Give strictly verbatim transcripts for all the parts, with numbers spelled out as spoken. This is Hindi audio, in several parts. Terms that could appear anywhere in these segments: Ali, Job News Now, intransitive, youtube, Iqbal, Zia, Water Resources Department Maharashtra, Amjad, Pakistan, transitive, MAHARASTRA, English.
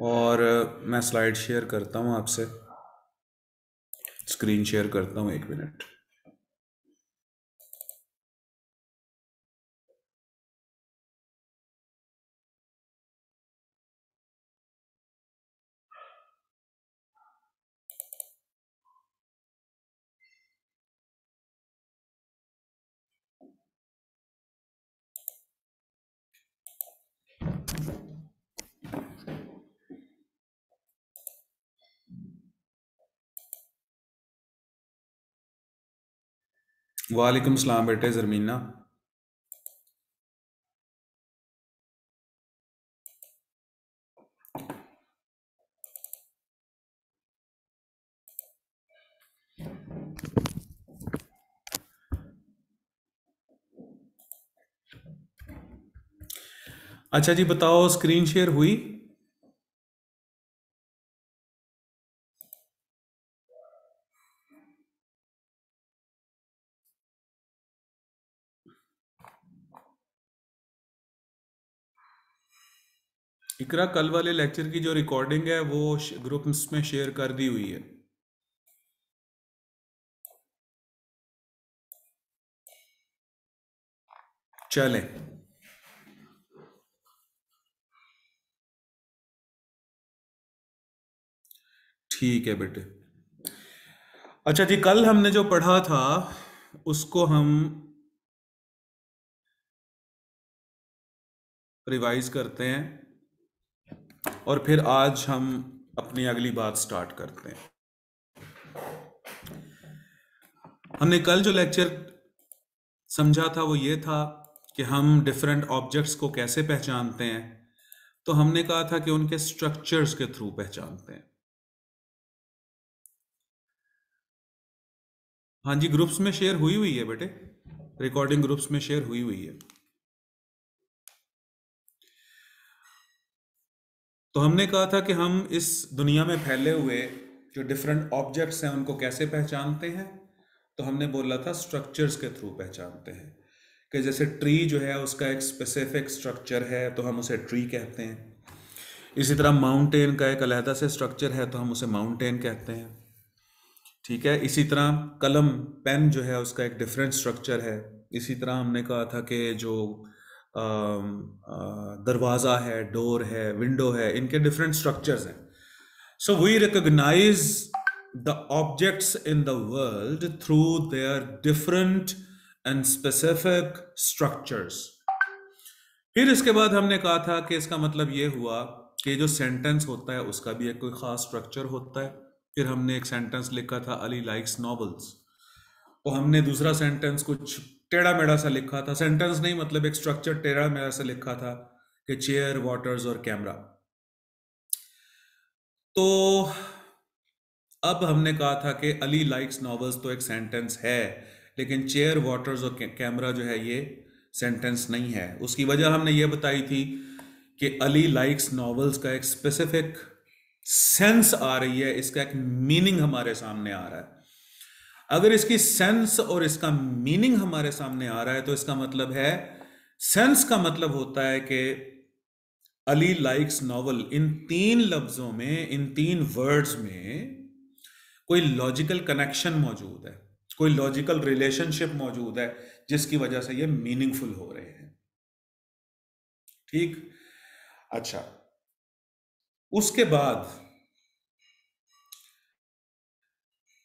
और मैं स्लाइड शेयर करता हूँ आपसे, स्क्रीन शेयर करता हूँ, एक मिनट। वालेकुम सलाम बेटे जरमीना। अच्छा जी, बताओ स्क्रीन शेयर हुई? इकरा, कल वाले लेक्चर की जो रिकॉर्डिंग है वो ग्रुप्स में शेयर कर दी हुई है। चलें, ठीक है बेटे। अच्छा जी, कल हमने जो पढ़ा था उसको हम रिवाइज करते हैं और फिर आज हम अपनी अगली बात स्टार्ट करते हैं। हमने कल जो लेक्चर समझा था वो ये था कि हम डिफरेंट ऑब्जेक्ट्स को कैसे पहचानते हैं। तो हमने कहा था कि उनके स्ट्रक्चर्स के थ्रू पहचानते हैं। हाँ जी, ग्रुप्स में शेयर हुई हुई है बेटे, रिकॉर्डिंग ग्रुप्स में शेयर हुई हुई है। तो हमने कहा था कि हम इस दुनिया में फैले हुए जो डिफरेंट ऑब्जेक्ट्स हैं उनको कैसे पहचानते हैं। तो हमने बोला था स्ट्रक्चर्स के थ्रू पहचानते हैं, कि जैसे ट्री जो है उसका एक स्पेसिफिक स्ट्रक्चर है तो हम उसे ट्री कहते हैं। इसी तरह माउंटेन का एक अलहदा से स्ट्रक्चर है तो हम उसे माउंटेन कहते हैं, ठीक है। इसी तरह कलम, पेन जो है उसका एक डिफरेंट स्ट्रक्चर है। इसी तरह हमने कहा था कि जो दरवाज़ा है, डोर है, विंडो है, इनके डिफरेंट स्ट्रक्चर्स हैं। So we recognise the objects in the world through their different and specific structures. फिर इसके बाद हमने कहा था कि इसका मतलब ये हुआ कि जो सेंटेंस होता है उसका भी एक कोई ख़ास स्ट्रक्चर होता है। फिर हमने एक सेंटेंस लिखा था, अली लाइक्स नॉवेल्स। तो हमने दूसरा सेंटेंस कुछ टेढ़ा मेढ़ा सा लिखा था, सेंटेंस नहीं मतलब एक स्ट्रक्चर टेढ़ा मेढ़ा सा लिखा था कि चेयर, वाटर्स और कैमरा। तो अब हमने कहा था कि अली लाइक्स नॉवेल्स तो एक सेंटेंस है, लेकिन चेयर, वाटर्स और कैमरा जो है ये सेंटेंस नहीं है। उसकी वजह हमने ये बताई थी कि अली लाइक्स नॉवेल्स का एक स्पेसिफिक सेंस आ रही है, इसका एक मीनिंग हमारे सामने आ रहा है। अगर इसकी सेंस और इसका मीनिंग हमारे सामने आ रहा है तो इसका मतलब है, सेंस का मतलब होता है कि अली लाइक्स नॉवेल इन तीन लफ्जों में, इन तीन वर्ड्स में कोई लॉजिकल कनेक्शन मौजूद है, कोई लॉजिकल रिलेशनशिप मौजूद है, जिसकी वजह से ये मीनिंगफुल हो रहे हैं, ठीक। अच्छा, उसके बाद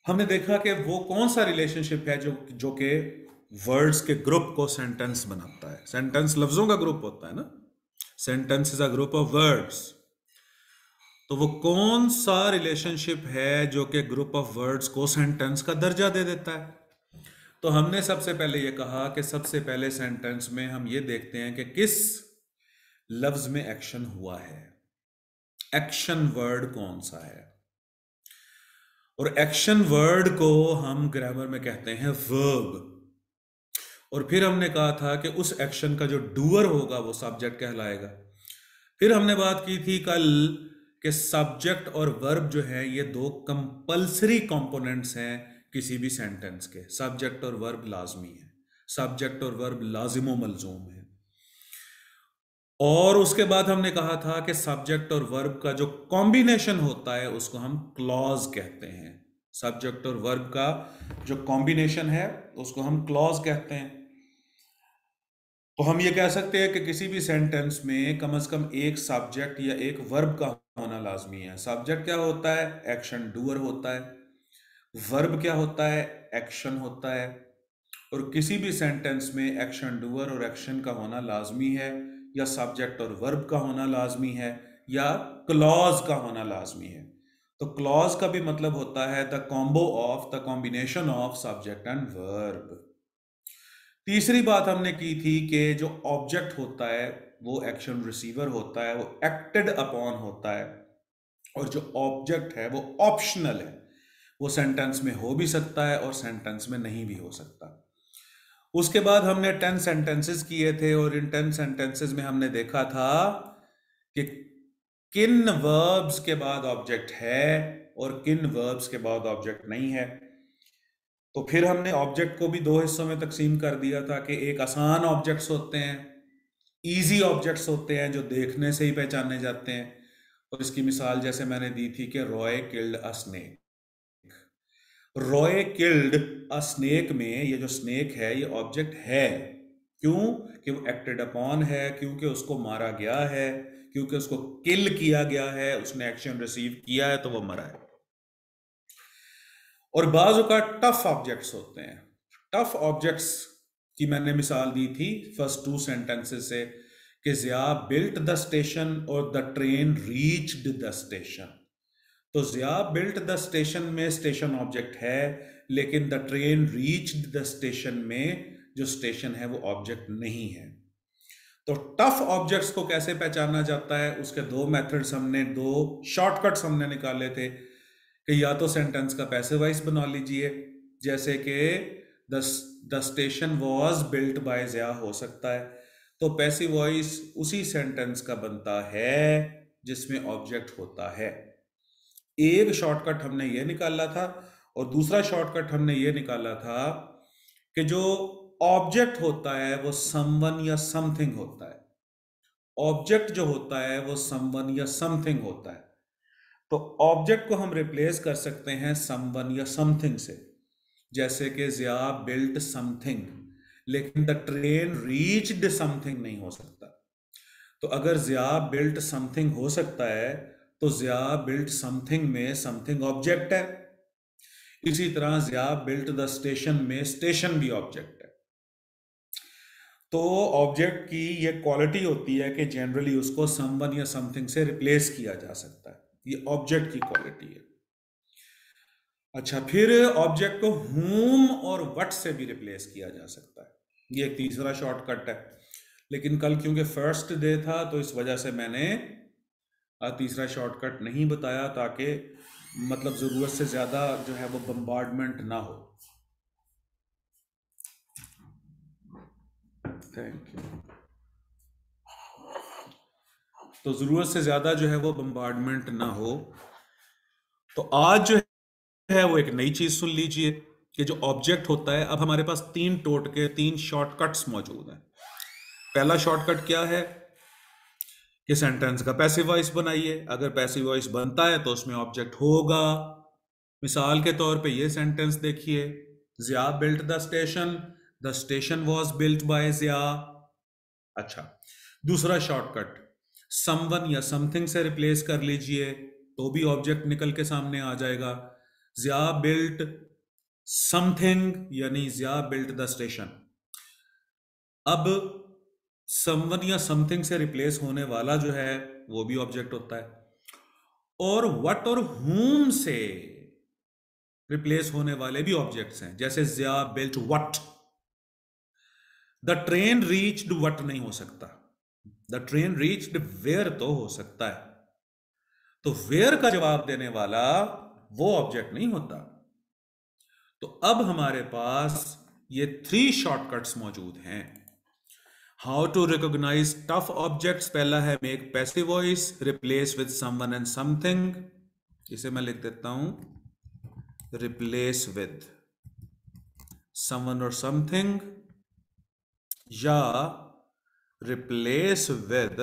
हमने देखा कि वो कौन सा रिलेशनशिप है जो जो के वर्ड्स के ग्रुप को सेंटेंस बनाता है। सेंटेंस लफ्जों का ग्रुप होता है ना, sentence is a group of words. तो वो कौन सा रिलेशनशिप है जो के ग्रुप ऑफ वर्ड्स को सेंटेंस का दर्जा दे देता है। तो हमने सबसे पहले ये कहा कि सबसे पहले सेंटेंस में हम ये देखते हैं कि किस लफ्ज में एक्शन हुआ है, एक्शन वर्ड कौन सा है। और एक्शन वर्ड को हम ग्रामर में कहते हैं वर्ब। और फिर हमने कहा था कि उस एक्शन का जो डूअर होगा वो सब्जेक्ट कहलाएगा। फिर हमने बात की थी कल कि सब्जेक्ट और वर्ब जो है ये दो कंपल्सरी कंपोनेंट्स हैं किसी भी सेंटेंस के। सब्जेक्ट और वर्ब लाजमी है, सब्जेक्ट और वर्ब लाजिमो मलजूम है। और उसके बाद हमने कहा था कि सब्जेक्ट और वर्ब का जो कॉम्बिनेशन होता है उसको हम क्लॉज कहते हैं। सब्जेक्ट और वर्ब का जो कॉम्बिनेशन है उसको हम क्लॉज कहते हैं। तो हम ये कह सकते हैं कि किसी भी सेंटेंस में कम से कम एक सब्जेक्ट या एक वर्ब का होना लाजमी है। सब्जेक्ट क्या होता है? एक्शन डूअर होता है। वर्ब क्या होता है? एक्शन होता है। और किसी भी सेंटेंस में एक्शन डूअर और एक्शन का होना लाजमी है, या सब्जेक्ट और वर्ब का होना लाजमी है, या क्लॉज का होना लाजमी है। तो क्लॉज का भी मतलब होता है the combo of, the combination of subject and verb. तीसरी बात हमने की थी कि जो ऑब्जेक्ट होता है वो एक्शन रिसीवर होता है, वो एक्टेड अपॉन होता है, और जो ऑब्जेक्ट है वो ऑप्शनल है, वो सेंटेंस में हो भी सकता है और सेंटेंस में नहीं भी हो सकता। उसके बाद हमने टेन सेंटेंसेस किए थे और इन टेन सेंटेंसेस में हमने देखा था कि किन वर्ब्स के बाद ऑब्जेक्ट है और किन वर्ब्स के बाद ऑब्जेक्ट नहीं है। तो फिर हमने ऑब्जेक्ट को भी दो हिस्सों में तकसीम कर दिया था कि एक आसान ऑब्जेक्ट्स होते हैं, इजी ऑब्जेक्ट्स होते हैं जो देखने से ही पहचाने जाते हैं। और इसकी मिसाल जैसे मैंने दी थी कि Roy killed a snake. Roy killed a snake में ये जो स्नेक है ये ऑब्जेक्ट है, क्यों? कि वो एक्टेड अपॉन है, क्योंकि उसको मारा गया है, क्योंकि उसको किल किया गया है, उसने एक्शन रिसीव किया है तो वो मरा है। और बाज़ औक़ात टफ ऑब्जेक्ट्स होते हैं। टफ ऑब्जेक्ट्स की मैंने मिसाल दी थी फर्स्ट टू सेंटेंसेस से कि ज़िया बिल्ट द स्टेशन और the train reached the station. तो ज़िया बिल्ट द स्टेशन में स्टेशन ऑब्जेक्ट है, लेकिन the train reached the station में जो स्टेशन है वो ऑब्जेक्ट नहीं है। तो टफ ऑब्जेक्ट्स को कैसे पहचाना जाता है, उसके दो मेथड्स हमने, दो शॉर्टकट्स हमने निकाले थे कि या तो सेंटेंस का पैसिव वॉइस बना लीजिए, जैसे कि the the station was built by Zia हो सकता है। तो पैसिव वॉइस उसी सेंटेंस का बनता है जिसमें ऑब्जेक्ट होता है। एक शॉर्टकट हमने ये निकाला था और दूसरा शॉर्टकट हमने ये निकाला था कि जो ऑब्जेक्ट होता है वो समवन या समथिंग होता है। ऑब्जेक्ट जो होता है वो समवन या समथिंग होता है। तो ऑब्जेक्ट को हम रिप्लेस कर सकते हैं समवन या समथिंग से, जैसे कि ज़िया बिल्ट समथिंग, लेकिन द ट्रेन रीच्ड समथिंग नहीं हो सकता। तो अगर ज़िया बिल्ट समथिंग हो सकता है तो ज़िया बिल्ट समथिंग में समथिंग ऑब्जेक्ट है। इसी तरह ज़िया बिल्ट द स्टेशन में स्टेशन भी ऑब्जेक्ट। तो ऑब्जेक्ट की ये क्वालिटी होती है कि जनरली उसको समवन या समथिंग से रिप्लेस किया जा सकता है, ये ऑब्जेक्ट की क्वालिटी है। अच्छा, फिर ऑब्जेक्ट को whom और what से भी रिप्लेस किया जा सकता है, ये एक तीसरा शॉर्टकट है। लेकिन कल क्योंकि फर्स्ट डे था तो इस वजह से मैंने तीसरा शॉर्टकट नहीं बताया, ताकि मतलब ज़रूरत से ज़्यादा जो है वो बम्बार्डमेंट ना हो। Thank you. तो जरूरत से ज्यादा जो है वो बम्बार्डमेंट ना हो। तो आज जो है वो एक नई चीज सुन लीजिए कि जो ऑब्जेक्ट होता है, अब हमारे पास तीन टोटके, तीन शॉर्टकट्स मौजूद हैं। पहला शॉर्टकट क्या है कि सेंटेंस का पैसिव वॉइस बनाइए। अगर पैसिव वॉइस बनता है तो उसमें ऑब्जेक्ट होगा। मिसाल के तौर पे ये सेंटेंस देखिए, Zia built the station, The station was built by Zia। अच्छा, दूसरा शॉर्टकट someone या something से रिप्लेस कर लीजिए तो भी ऑब्जेक्ट निकल के सामने आ जाएगा। Zia built something यानी Zia built the station। अब someone या something से रिप्लेस होने वाला जो है वो भी ऑब्जेक्ट होता है। और what और whom से रिप्लेस होने वाले भी ऑब्जेक्ट्स हैं, जैसे Zia built what। The train reached what नहीं हो सकता, द ट्रेन रीच्ड वेयर तो हो सकता है। तो वेयर का जवाब देने वाला वो ऑब्जेक्ट नहीं होता। तो अब हमारे पास ये थ्री शॉर्टकट्स मौजूद हैं। How to recognise tough objects, पहला है make passive voice, replace with someone and something. इसे मैं लिख देता हूं रिप्लेस विद समवन और समथिंग, या replace with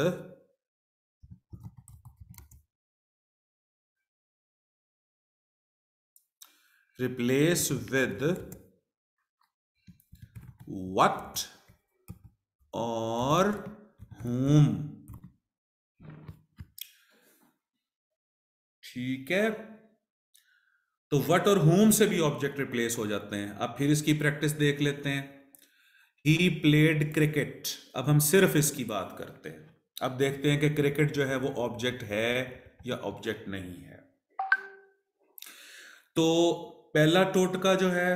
replace with what or whom। ठीक है, तो what और whom से भी ऑब्जेक्ट रिप्लेस हो जाते हैं। अब फिर इसकी प्रैक्टिस देख लेते हैं। He played cricket। अब हम सिर्फ इसकी बात करते हैं। अब देखते हैं कि क्रिकेट जो है वो ऑब्जेक्ट है या ऑब्जेक्ट नहीं है। तो पहला टोटका जो है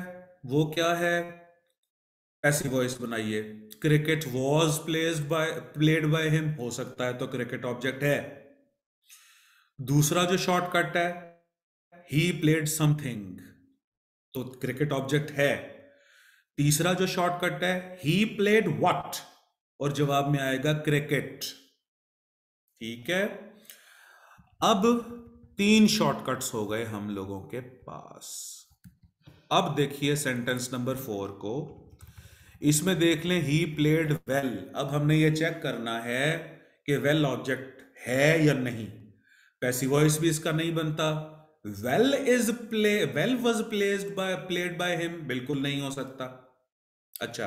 वो क्या है, ऐसी वॉइस बनाइए। Cricket was placed by played by him, हो सकता है तो क्रिकेट ऑब्जेक्ट है। दूसरा जो शॉर्टकट है, ही प्लेड समथिंग, तो क्रिकेट ऑब्जेक्ट है। तीसरा जो शॉर्टकट है, ही प्लेड व्हाट, और जवाब में आएगा क्रिकेट। ठीक है, अब तीन शॉर्टकट्स हो गए हम लोगों के पास। अब देखिए सेंटेंस नंबर फोर को, इसमें देख लें ही प्लेड वेल। अब हमने ये चेक करना है कि वेल ऑब्जेक्ट है या नहीं। पैसिव वॉइस भी इसका नहीं बनता। Well is play well was placed by played by him, बिल्कुल नहीं हो सकता। अच्छा,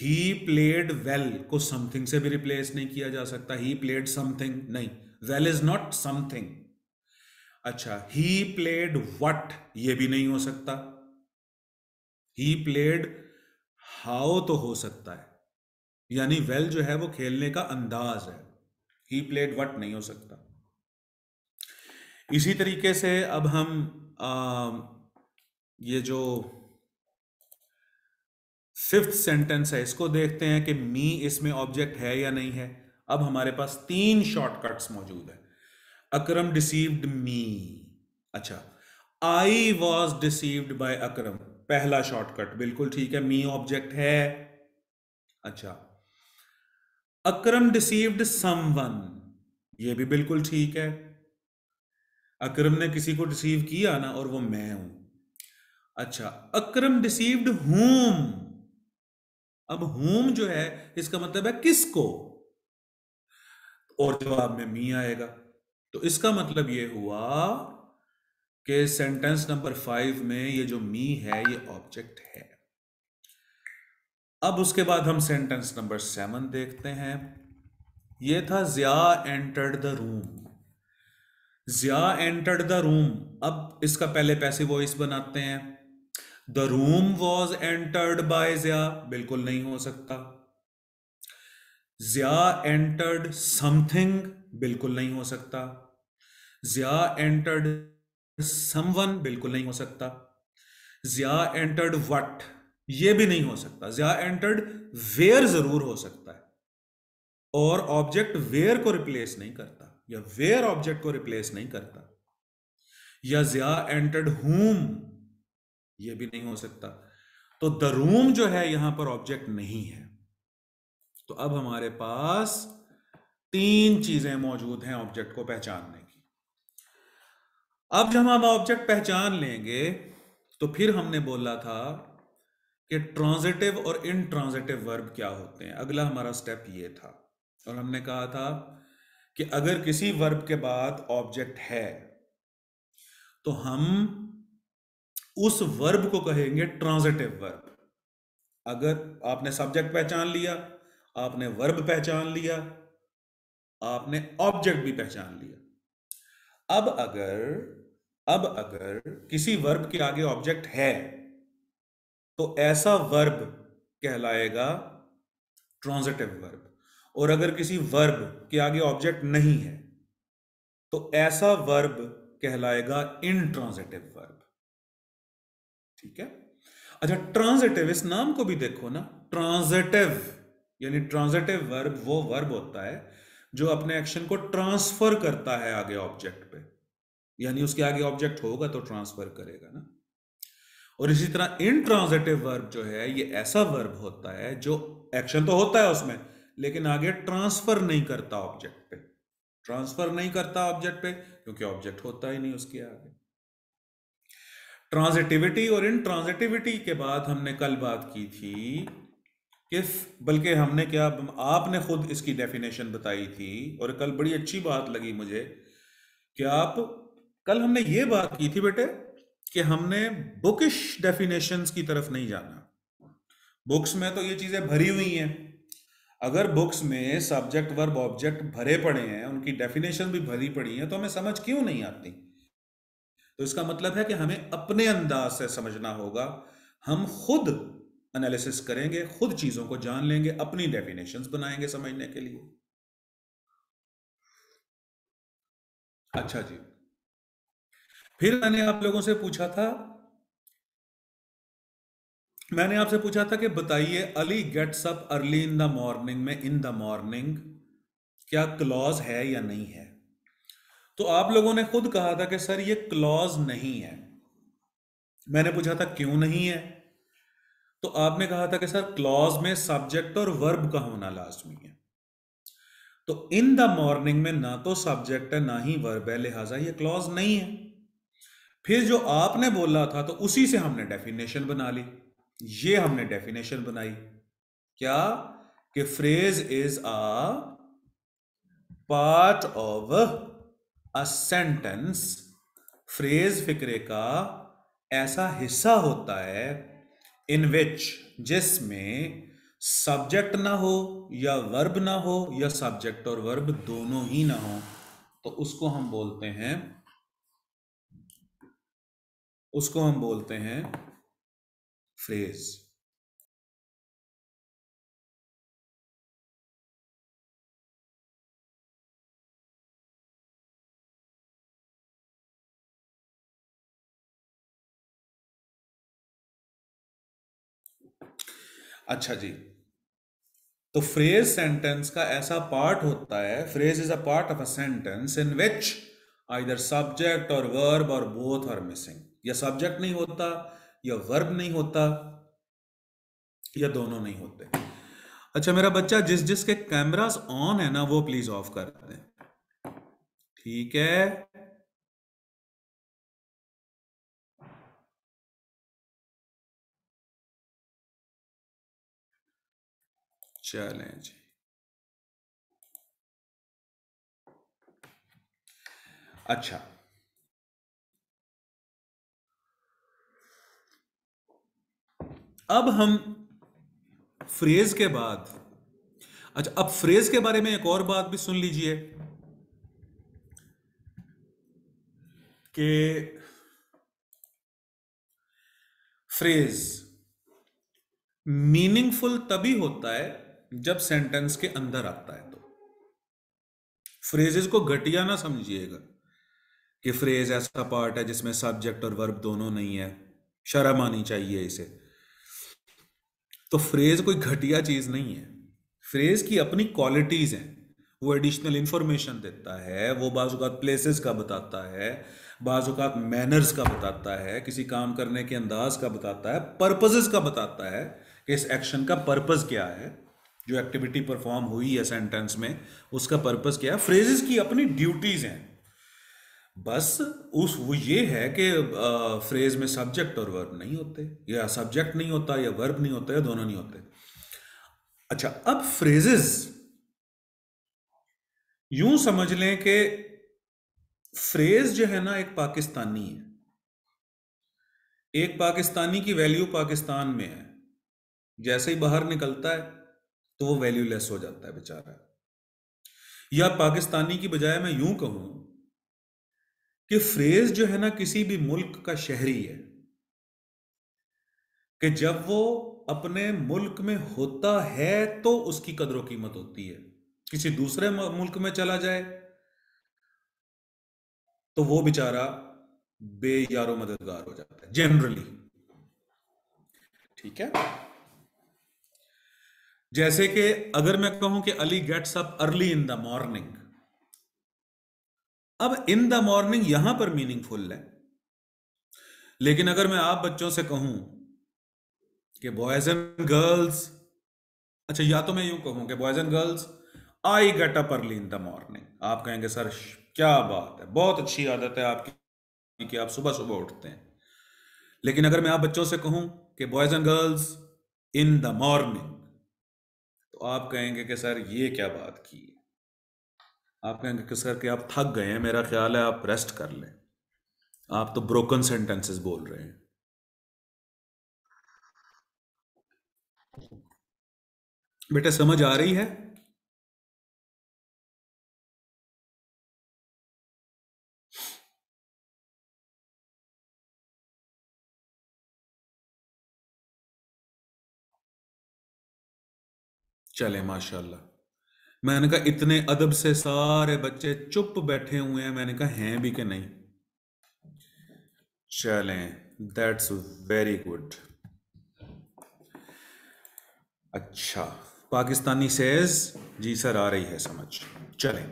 ही प्लेड वेल को समथिंग से भी रिप्लेस नहीं किया जा सकता। ही प्लेड समथिंग, नहीं, वेल इज नॉट समथिंग। अच्छा, ही प्लेड व्हाट, ये भी नहीं हो सकता। ही प्लेड हाउ तो हो सकता है, यानी वेल well जो है वो खेलने का अंदाज है। ही प्लेड व्हाट नहीं हो सकता। इसी तरीके से अब हम आ, ये जो फिफ्थ सेंटेंस है इसको देखते हैं कि मी इसमें ऑब्जेक्ट है या नहीं है। अब हमारे पास तीन शॉर्टकट्स मौजूद है। Akram deceived me. अच्छा, I was deceived by Akram, पहला शॉर्टकट, बिल्कुल ठीक है, मी ऑब्जेक्ट है। अच्छा, अकरम डिसीव्ड समवन, ये भी बिल्कुल ठीक है, अकरम ने किसी को डिसीव किया ना, और वो मैं हूं। अच्छा, अकरम डिसीव्ड हुम, अब हुम जो है इसका मतलब है किसको, और जवाब में मी आएगा। तो इसका मतलब ये हुआ कि सेंटेंस नंबर फाइव में ये जो मी है ये ऑब्जेक्ट है। अब उसके बाद हम सेंटेंस नंबर सेवन देखते हैं। ये था Zia entered the room. Zia entered the room, अब इसका पहले पैसिव वॉइस बनाते हैं। The room was entered by Zia, बिल्कुल नहीं हो सकता। ज़िया एंटर्ड समथिंग, बिल्कुल नहीं हो सकता। ज़िया एंटर्ड समवन, बिल्कुल नहीं हो सकता। ज़िया एंटर्ड व्हाट, ये भी नहीं हो सकता। ज़िया एंटर्ड वेयर जरूर हो सकता है, और ऑब्जेक्ट वेयर को रिप्लेस नहीं करता, या वेयर ऑब्जेक्ट को रिप्लेस नहीं करता। या ज़िया एंटर्ड हुम, ये भी नहीं हो सकता। तो द रूम जो है यहां पर ऑब्जेक्ट नहीं है। तो अब हमारे पास तीन चीजें मौजूद हैं ऑब्जेक्ट को पहचानने की। अब जब हम ऑब्जेक्ट पहचान लेंगे तो फिर हमने बोला था कि ट्रांजिटिव और इनट्रांजिटिव वर्ब क्या होते हैं। अगला हमारा स्टेप ये था, और हमने कहा था कि अगर किसी वर्ब के बाद ऑब्जेक्ट है तो हम उस वर्ब को कहेंगे ट्रांजिटिव वर्ब। अगर आपने सब्जेक्ट पहचान लिया, आपने वर्ब पहचान लिया, आपने ऑब्जेक्ट भी पहचान लिया। अब अगर अब अगर किसी वर्ब के आगे ऑब्जेक्ट है तो ऐसा वर्ब कहलाएगा ट्रांजिटिव वर्ब, और अगर किसी वर्ब के आगे ऑब्जेक्ट नहीं है तो ऐसा वर्ब कहलाएगा इनट्रांजिटिव वर्ब। ठीक है। अच्छा, ट्रांजिटिव, इस नाम को भी देखो ना, ट्रांजिटिव, यानी ट्रांजिटिव वर्ब वो वर्ब होता है जो अपने एक्शन को ट्रांसफर करता है आगे ऑब्जेक्ट पे, यानी उसके आगे ऑब्जेक्ट होगा तो ट्रांसफर करेगा ना। और इसी तरह इनट्रांजिटिव वर्ब जो है ये ऐसा वर्ब होता है जो एक्शन तो होता है उसमें, लेकिन आगे ट्रांसफर नहीं करता ऑब्जेक्ट पे, ट्रांसफर नहीं करता ऑब्जेक्ट पे क्योंकि ऑब्जेक्ट होता ही नहीं उसके आगे। ट्रांजिटिविटी और इनट्रांजिटिविटी के बाद हमने कल बात की थी किस बल्कि हमने क्या आपने खुद इसकी डेफिनेशन बताई थी। और कल बड़ी अच्छी बात लगी मुझे कि आप कल हमने ये बात की थी बेटे कि हमने बुकिश डेफिनेशंस की तरफ नहीं जाना। बुक्स में तो ये चीजें भरी हुई हैं। अगर बुक्स में सब्जेक्ट वर्ब ऑब्जेक्ट भरे पड़े हैं, उनकी डेफिनेशन भी भरी पड़ी हैं, तो हमें समझ क्यों नहीं आती? तो इसका मतलब है कि हमें अपने अंदाज से समझना होगा। हम खुद एनालिसिस करेंगे, खुद चीजों को जान लेंगे, अपनी डेफिनेशंस बनाएंगे समझने के लिए। अच्छा जी, फिर मैंने आप लोगों से पूछा था, मैंने आपसे पूछा था कि बताइए Ali gets up early in the morning में इन द मॉर्निंग क्या क्लॉज है या नहीं है? तो आप लोगों ने खुद कहा था कि सर ये क्लॉज नहीं है। मैंने पूछा था क्यों नहीं है? तो आपने कहा था कि सर क्लॉज में सब्जेक्ट और वर्ब का होना लाजमी है। तो इन द मॉर्निंग में ना तो सब्जेक्ट है ना ही वर्ब है, लिहाजा ये क्लॉज नहीं है। फिर जो आपने बोला था तो उसी से हमने डेफिनेशन बना ली। ये हमने डेफिनेशन बनाई क्या कि phrase is a part of a sentence. Phrase फिक्रे का ऐसा हिस्सा होता है इन विच, जिसमें सब्जेक्ट ना हो या वर्ब ना हो या सब्जेक्ट और वर्ब दोनों ही ना हो, तो उसको हम बोलते हैं उसको हम बोलते हैं फ्रेज। अच्छा जी, तो फ्रेज सेंटेंस का ऐसा पार्ट होता है, phrase is a part of a sentence in which either subject और वर्ब और बोथ आर मिसिंग। या सब्जेक्ट नहीं होता या वर्ब नहीं होता या दोनों नहीं होते। अच्छा मेरा बच्चा, जिस जिस के कैमरास ऑन है ना वो प्लीज ऑफ कर दें, ठीक है? चलें जी। अच्छा अब हम फ्रेज के बाद, अच्छा अब फ्रेज के बारे में एक और बात भी सुन लीजिए कि फ्रेज मीनिंगफुल तभी होता है जब सेंटेंस के अंदर आता है। तो फ्रेजेस को घटिया ना समझिएगा कि फ्रेज ऐसा पार्ट है जिसमें सब्जेक्ट और वर्ब दोनों नहीं है, शर्म आनी चाहिए इसे। तो फ्रेज कोई घटिया चीज नहीं है। फ्रेज की अपनी क्वालिटीज हैं। वो एडिशनल इंफॉर्मेशन देता है, वो बाज़ औक़ात प्लेसेस का बताता है, बाज़ औक़ात मैनर्स का बताता है, किसी काम करने के अंदाज का बताता है, पर्पसेस का बताता है कि इस एक्शन का पर्पस क्या है, जो एक्टिविटी परफॉर्म हुई है सेंटेंस में उसका पर्पस क्या है। फ्रेजेस की अपनी ड्यूटीज हैं। बस उस वो ये है कि फ्रेज में सब्जेक्ट और वर्ब नहीं होते, या सब्जेक्ट नहीं होता या वर्ब नहीं होता या दोनों नहीं होते। अच्छा अब फ्रेजेस यूं समझ लें कि फ्रेज जो है ना एक पाकिस्तानी है। एक पाकिस्तानी की वैल्यू पाकिस्तान में है, जैसे ही बाहर निकलता है तो वो वैल्यूलेस हो जाता है बेचारा। या पाकिस्तानी की बजाय मैं यूं कहूं कि फ्रेज जो है ना किसी भी मुल्क का शहरी है कि जब वो अपने मुल्क में होता है तो उसकी कदर कीमत होती है। किसी दूसरे मुल्क में चला जाए तो वो बेचारा बेयारो मददगार हो जाता है जनरली, ठीक है? जैसे कि अगर मैं कहूं कि Ali gets up early in the morning, अब इन द मॉर्निंग यहां पर मीनिंगफुल है। लेकिन अगर मैं आप बच्चों से कहूं कि बॉयज एंड गर्ल्स, अच्छा या तो मैं यूं कहूं कि boys and girls I get up early in the morning, आप कहेंगे सर क्या बात है, बहुत अच्छी आदत है आपकी कि आप सुबह सुबह उठते हैं। लेकिन अगर मैं आप बच्चों से कहूं कि boys and girls in the morning, तो आप कहेंगे कि सर ये क्या बात की है, आप कहेंगे कि सर कि आप थक गए हैं, मेरा ख्याल है आप रेस्ट कर लें, आप तो ब्रोकन सेंटेंसेस बोल रहे हैं। बेटा समझ आ रही है? चले माशाल्लाह। मैंने कहा इतने अदब से सारे बच्चे चुप बैठे हुए हैं, मैंने कहा हैं भी कि नहीं। चलें, दैट्स वेरी गुड। अच्छा पाकिस्तानी सेज जी सर आ रही है समझ। चलें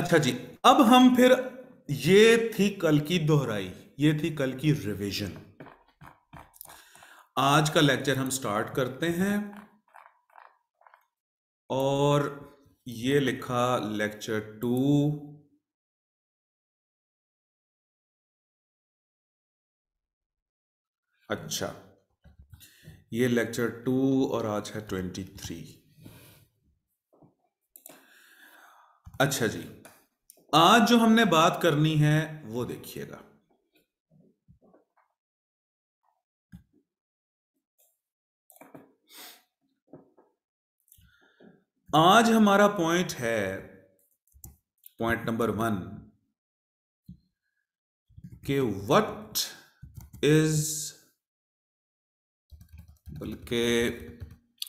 अच्छा जी, अब हम फिर, ये थी कल की दोहराई, ये थी कल की रिवीजन। आज का लेक्चर हम स्टार्ट करते हैं और ये लिखा लेक्चर टू, अच्छा ये लेक्चर टू और आज है ट्वेंटी थ्री। अच्छा जी, आज जो हमने बात करनी है वो देखिएगा। आज हमारा पॉइंट है पॉइंट नंबर वन के व्हाट इज, बल्कि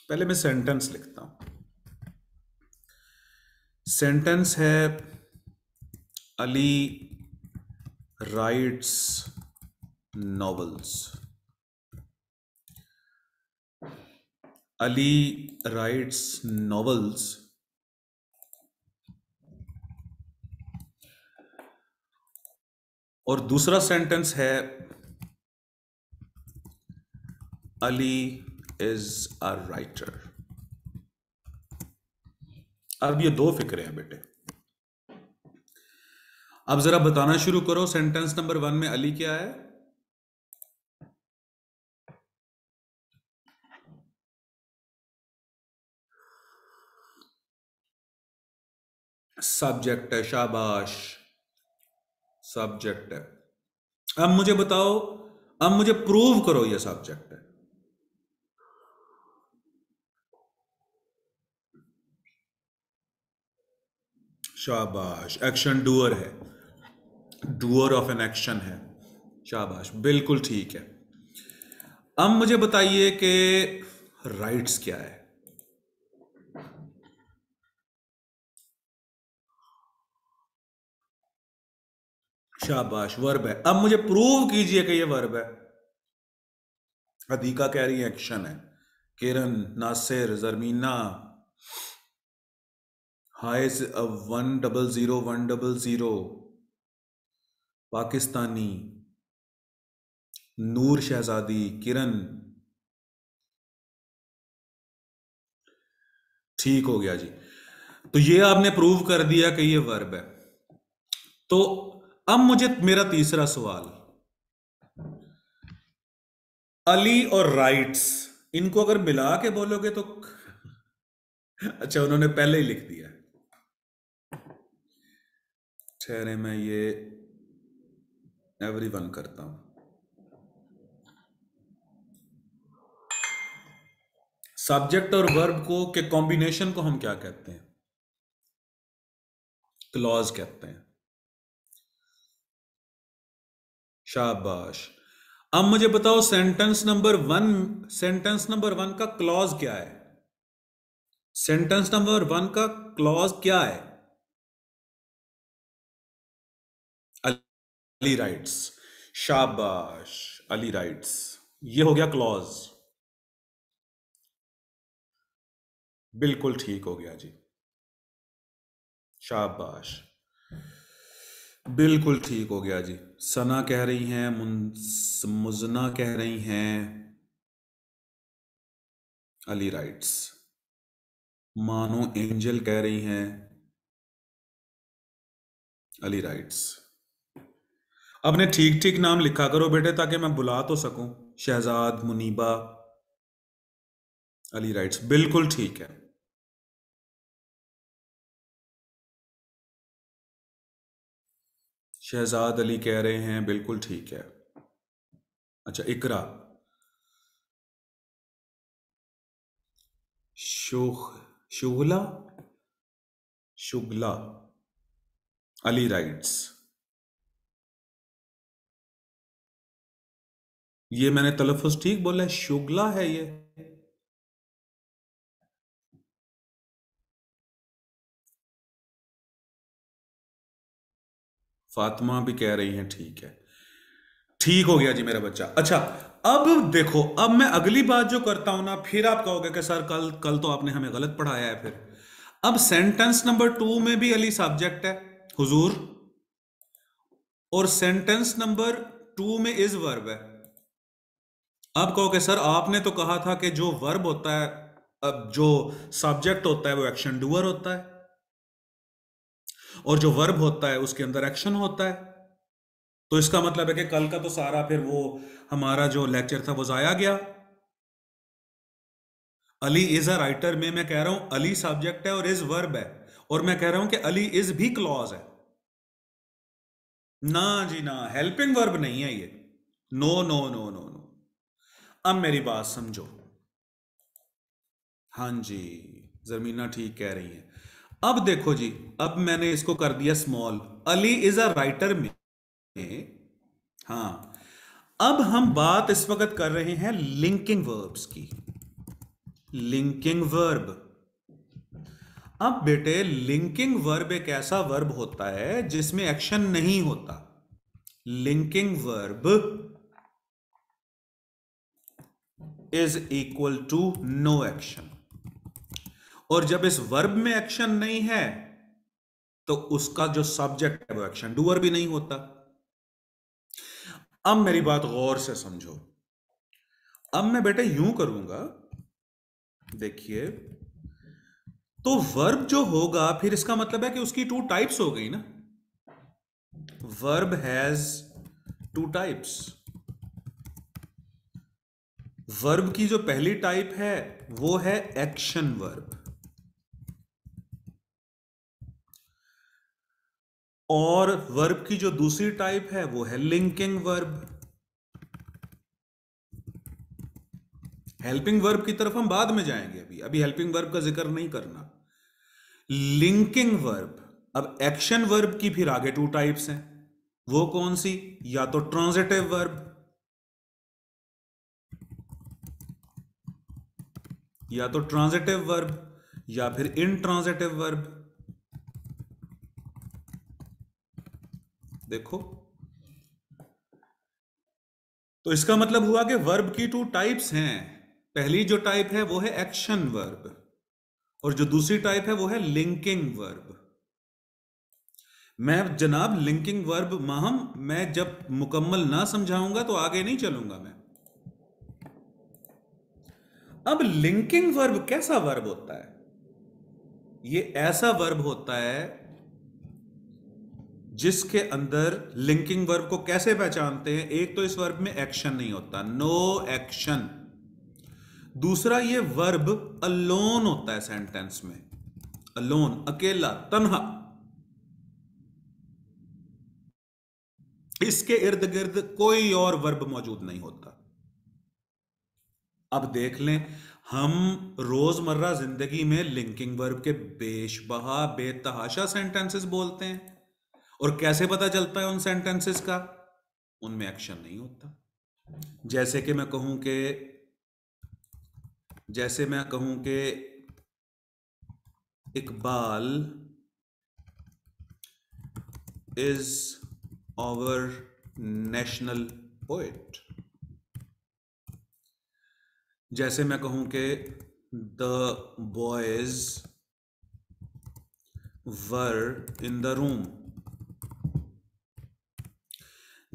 पहले मैं सेंटेंस लिखता हूं। सेंटेंस है Ali writes novels. Ali writes novels, और दूसरा सेंटेंस है अली इज अ राइटर। अब ये दो फिक्रे हैं बेटे, अब जरा बताना शुरू करो। सेंटेंस नंबर वन में अली क्या है? सब्जेक्ट है, शाबाश सब्जेक्ट है। अब मुझे बताओ, अब मुझे प्रूव करो ये सब्जेक्ट है। शाबाश, एक्शन डूअर है, डूअर ऑफ एन एक्शन है, शाबाश बिल्कुल ठीक है। अब मुझे बताइए कि राइट्स क्या है? शाबाश वर्ब है। अब मुझे प्रूव कीजिए कि ये वर्ब है। अदीका कह रही है एक्शन है, किरण, नासिर, जर्मीना, हाइज one double zero one double zero Pakistani, Noor Shahzadi, Kiran, ठीक हो गया जी। तो ये आपने प्रूव कर दिया कि ये वर्ब है। तो अब मुझे मेरा तीसरा सवाल, अली और राइट्स इनको अगर मिला के बोलोगे तो, अच्छा उन्होंने पहले ही लिख दिया। ठहरे मैं ये एवरीवन करता हूं। सब्जेक्ट और वर्ब को के कॉम्बिनेशन को हम क्या कहते हैं? क्लॉज कहते हैं। शाबाश। अब मुझे बताओ sentence number one, sentence number one का क्लॉज क्या है? सेंटेंस नंबर वन का क्लॉज क्या है? अली राइट्स, शाबाश अली राइट्स, ये हो गया क्लॉज, बिल्कुल ठीक हो गया जी, शाबाश बिल्कुल ठीक हो गया जी। सना कह रही हैं, मुजना कह रही हैं अली राइट्स, मानो एंजल कह रही हैं अली राइट्स। अपने ठीक ठीक नाम लिखा करो बेटे ताकि मैं बुला तो सकूं। शहजाद, मुनीबा, अली राइट्स, बिल्कुल ठीक है। शहजाद अली कह रहे हैं बिल्कुल ठीक है। अच्छा इकरा, शोख शुगला शुगला, अली राइट्स। ये मैंने तलफ़ुज़ ठीक बोला है, शुगला है ये। फातिमा भी कह रही हैं ठीक है, ठीक हो गया जी मेरा बच्चा। अच्छा अब देखो, अब मैं अगली बात जो करता हूं ना, फिर आप कहोगे कि सर कल कल तो आपने हमें गलत पढ़ाया है। फिर अब सेंटेंस नंबर टू में भी अली सब्जेक्ट है हुजूर, और सेंटेंस नंबर टू में इज वर्ब है। अब कहोगे सर आपने तो कहा था कि जो वर्ब होता है, अब जो सब्जेक्ट होता है वो एक्शन डूअर होता है, और जो वर्ब होता है उसके अंदर एक्शन होता है। तो इसका मतलब है कि कल का तो सारा फिर वो हमारा जो लेक्चर था वो जाया गया। अली इज अ राइटर में मैं कह रहा हूं अली सब्जेक्ट है और इज वर्ब है, और मैं कह रहा हूं कि अली इज भी क्लॉज है। ना जी ना, हेल्पिंग वर्ब नहीं है ये। No no no no no. अब मेरी बात समझो। हां जी जमीना ठीक कह रही है। अब देखो जी, अब मैंने इसको कर दिया small, Ali is a writer में। हाँ, अब हम बात इस वक्त कर रहे हैं लिंकिंग वर्ब्स की, लिंकिंग वर्ब। अब बेटे लिंकिंग वर्ब एक ऐसा वर्ब होता है जिसमें एक्शन नहीं होता। Linking verb is equal to no action, और जब इस वर्ब में एक्शन नहीं है तो उसका जो सब्जेक्ट है वो एक्शन डूअर भी नहीं होता। अब मेरी बात गौर से समझो। अब मैं बेटे यूं करूंगा, देखिए तो वर्ब जो होगा, फिर इसका मतलब है कि उसकी टू टाइप्स हो गई ना। Verb has two types. Verb की जो पहली टाइप है वो है एक्शन वर्ब, और वर्ब की जो दूसरी टाइप है वो है लिंकिंग वर्ब। हेल्पिंग वर्ब की तरफ हम बाद में जाएंगे, अभी अभी हेल्पिंग वर्ब का जिक्र नहीं करना। लिंकिंग वर्ब, अब एक्शन वर्ब की फिर आगे टू टाइप्स हैं, वो कौन सी? या तो ट्रांजिटिव वर्ब, या तो ट्रांजिटिव वर्ब या फिर इनट्रांजिटिव वर्ब। देखो तो इसका मतलब हुआ कि वर्ब की टू टाइप्स हैं। पहली जो टाइप है वो है एक्शन वर्ब, और जो दूसरी टाइप है वो है लिंकिंग वर्ब। मैं जनाब लिंकिंग वर्ब माहम मैं जब मुकम्मल ना समझाऊंगा तो आगे नहीं चलूंगा मैं। अब लिंकिंग वर्ब कैसा वर्ब होता है? ये ऐसा वर्ब होता है जिसके अंदर लिंकिंग वर्ब को कैसे पहचानते हैं, एक तो इस वर्ब में एक्शन नहीं होता, नो एक्शन। दूसरा ये वर्ब अलोन होता है सेंटेंस में, अलोन अकेला तन्हा, इसके इर्द गिर्द कोई और वर्ब मौजूद नहीं होता। अब देख लें हम रोजमर्रा जिंदगी में लिंकिंग वर्ब के बेशबहा बेतहाशा सेंटेंसेस बोलते हैं, और कैसे पता चलता है उन सेंटेंसेस का? उनमें एक्शन नहीं होता। जैसे कि मैं कहूं कि जैसे मैं कहूं कि Iqbal is our national poet. जैसे मैं कहूं कि the boys were in the room.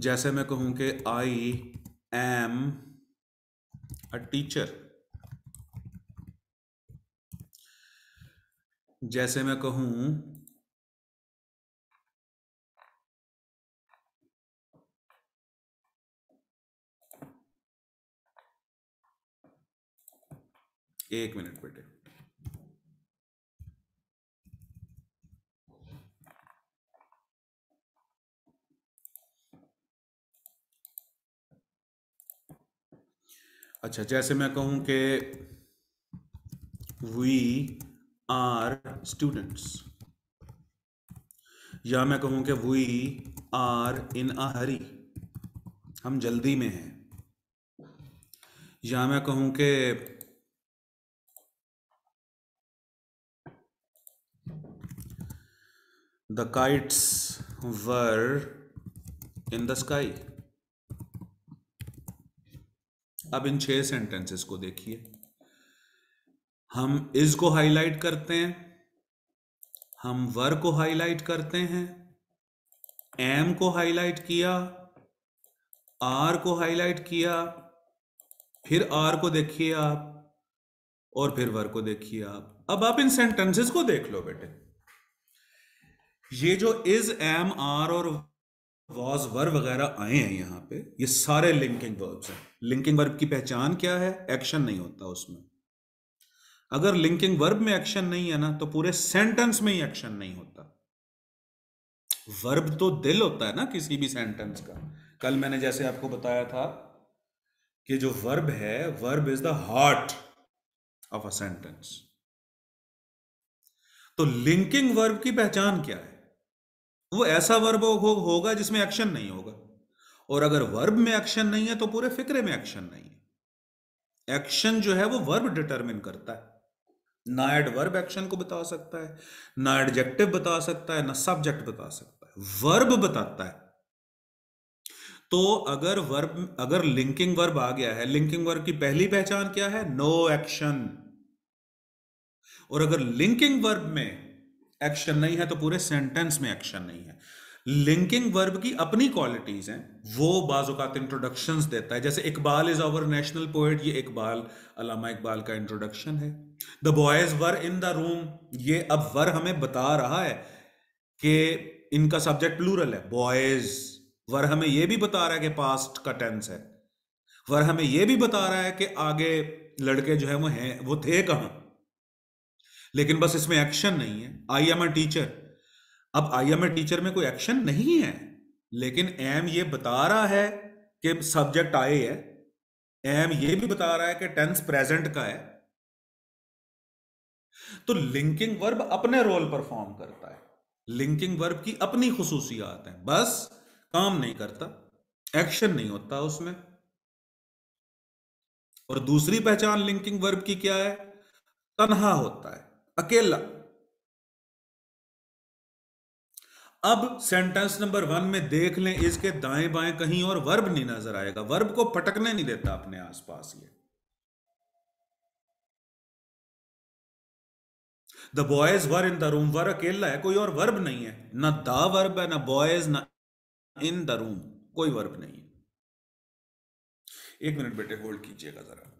जैसे मैं कहूं कि आई एम अ टीचर। जैसे मैं कहूं एक मिनट बेटे। अच्छा, जैसे मैं कहूं कि वी आर स्टूडेंट्स, या मैं कहूं कि वी आर इन अ हरी, हम जल्दी में हैं, या मैं कहूं कि the kites were in the sky. अब इन छह सेंटेंसेस को देखिए, हम इज को हाईलाइट करते हैं, हम वर को हाईलाइट करते हैं, एम को हाईलाइट किया, आर को हाईलाइट किया, फिर आर को देखिए आप, और फिर वर को देखिए आप। अब आप इन सेंटेंसेस को देख लो बेटे, ये जो इज, एम, आर और वॉज, वर वगैरह आए हैं यहां पे, ये सारे लिंकिंग वर्ब्स हैं। लिंकिंग वर्ब की पहचान क्या है? एक्शन नहीं होता उसमें। अगर लिंकिंग वर्ब में एक्शन नहीं है ना, तो पूरे सेंटेंस में ही एक्शन नहीं होता। वर्ब तो दिल होता है ना किसी भी सेंटेंस का। कल मैंने जैसे आपको बताया था कि जो वर्ब है, verb is the heart of a sentence. तो लिंकिंग वर्ब की पहचान क्या है? वो ऐसा वर्ब हो, होगा जिसमें एक्शन नहीं होगा। और अगर वर्ब में एक्शन नहीं है तो पूरे फिक्रे में एक्शन नहीं है। एक्शन जो है वो वर्ब डिटरमिन करता है। ना एड वर्ब एक्शन को बता सकता है, ना एडजेक्टिव बता सकता है, ना सब्जेक्ट बता सकता है, वर्ब बताता है। तो अगर वर्ब, अगर लिंकिंग वर्ब आ गया है, लिंकिंग वर्ब की पहली पहचान क्या है? No action. और अगर लिंकिंग वर्ब में एक्शन नहीं है तो पूरे सेंटेंस में एक्शन नहीं है। लिंकिंग वर्ब की अपनी क्वालिटीज हैं, वो बाज़ औक़ात इंट्रोडक्शंस देता है। जैसे Iqbal is our national poet, ये इकबाल, अल्लामा इकबाल का इंट्रोडक्शन है। The boys were in the room, ये अब वर हमें बता रहा है कि इनका सब्जेक्ट प्लूरल है, बॉयज। वर हमें ये भी बता रहा है कि पास्ट का टेंस है। वर हमें ये भी बता रहा है कि आगे लड़के जो है वो हैं, वो थे कहाँ, लेकिन बस इसमें एक्शन नहीं है। आई एम अ टीचर, अब आई एम ए टीचर में कोई एक्शन नहीं है, लेकिन एम ये बता रहा है कि सब्जेक्ट आए है, एम ये भी बता रहा है कि टेंस प्रेजेंट का है। तो लिंकिंग वर्ब अपने रोल परफॉर्म करता है। लिंकिंग वर्ब की अपनी खुसूसियात है, बस काम नहीं करता, एक्शन नहीं होता उसमें। और दूसरी पहचान लिंकिंग वर्ब की क्या है? तन्हा होता है, अकेला। अब सेंटेंस नंबर वन में देख लें, इसके दाएं बाएं कहीं और वर्ब नहीं नजर आएगा। वर्ब को पटकने नहीं देता अपने आसपास ये। The boys were in the room, were अकेला है, कोई और वर्ब नहीं है, ना द वर्ब है, ना बॉयज, ना इन द रूम, कोई वर्ब नहीं है। एक मिनट बेटे होल्ड कीजिएगा जरा।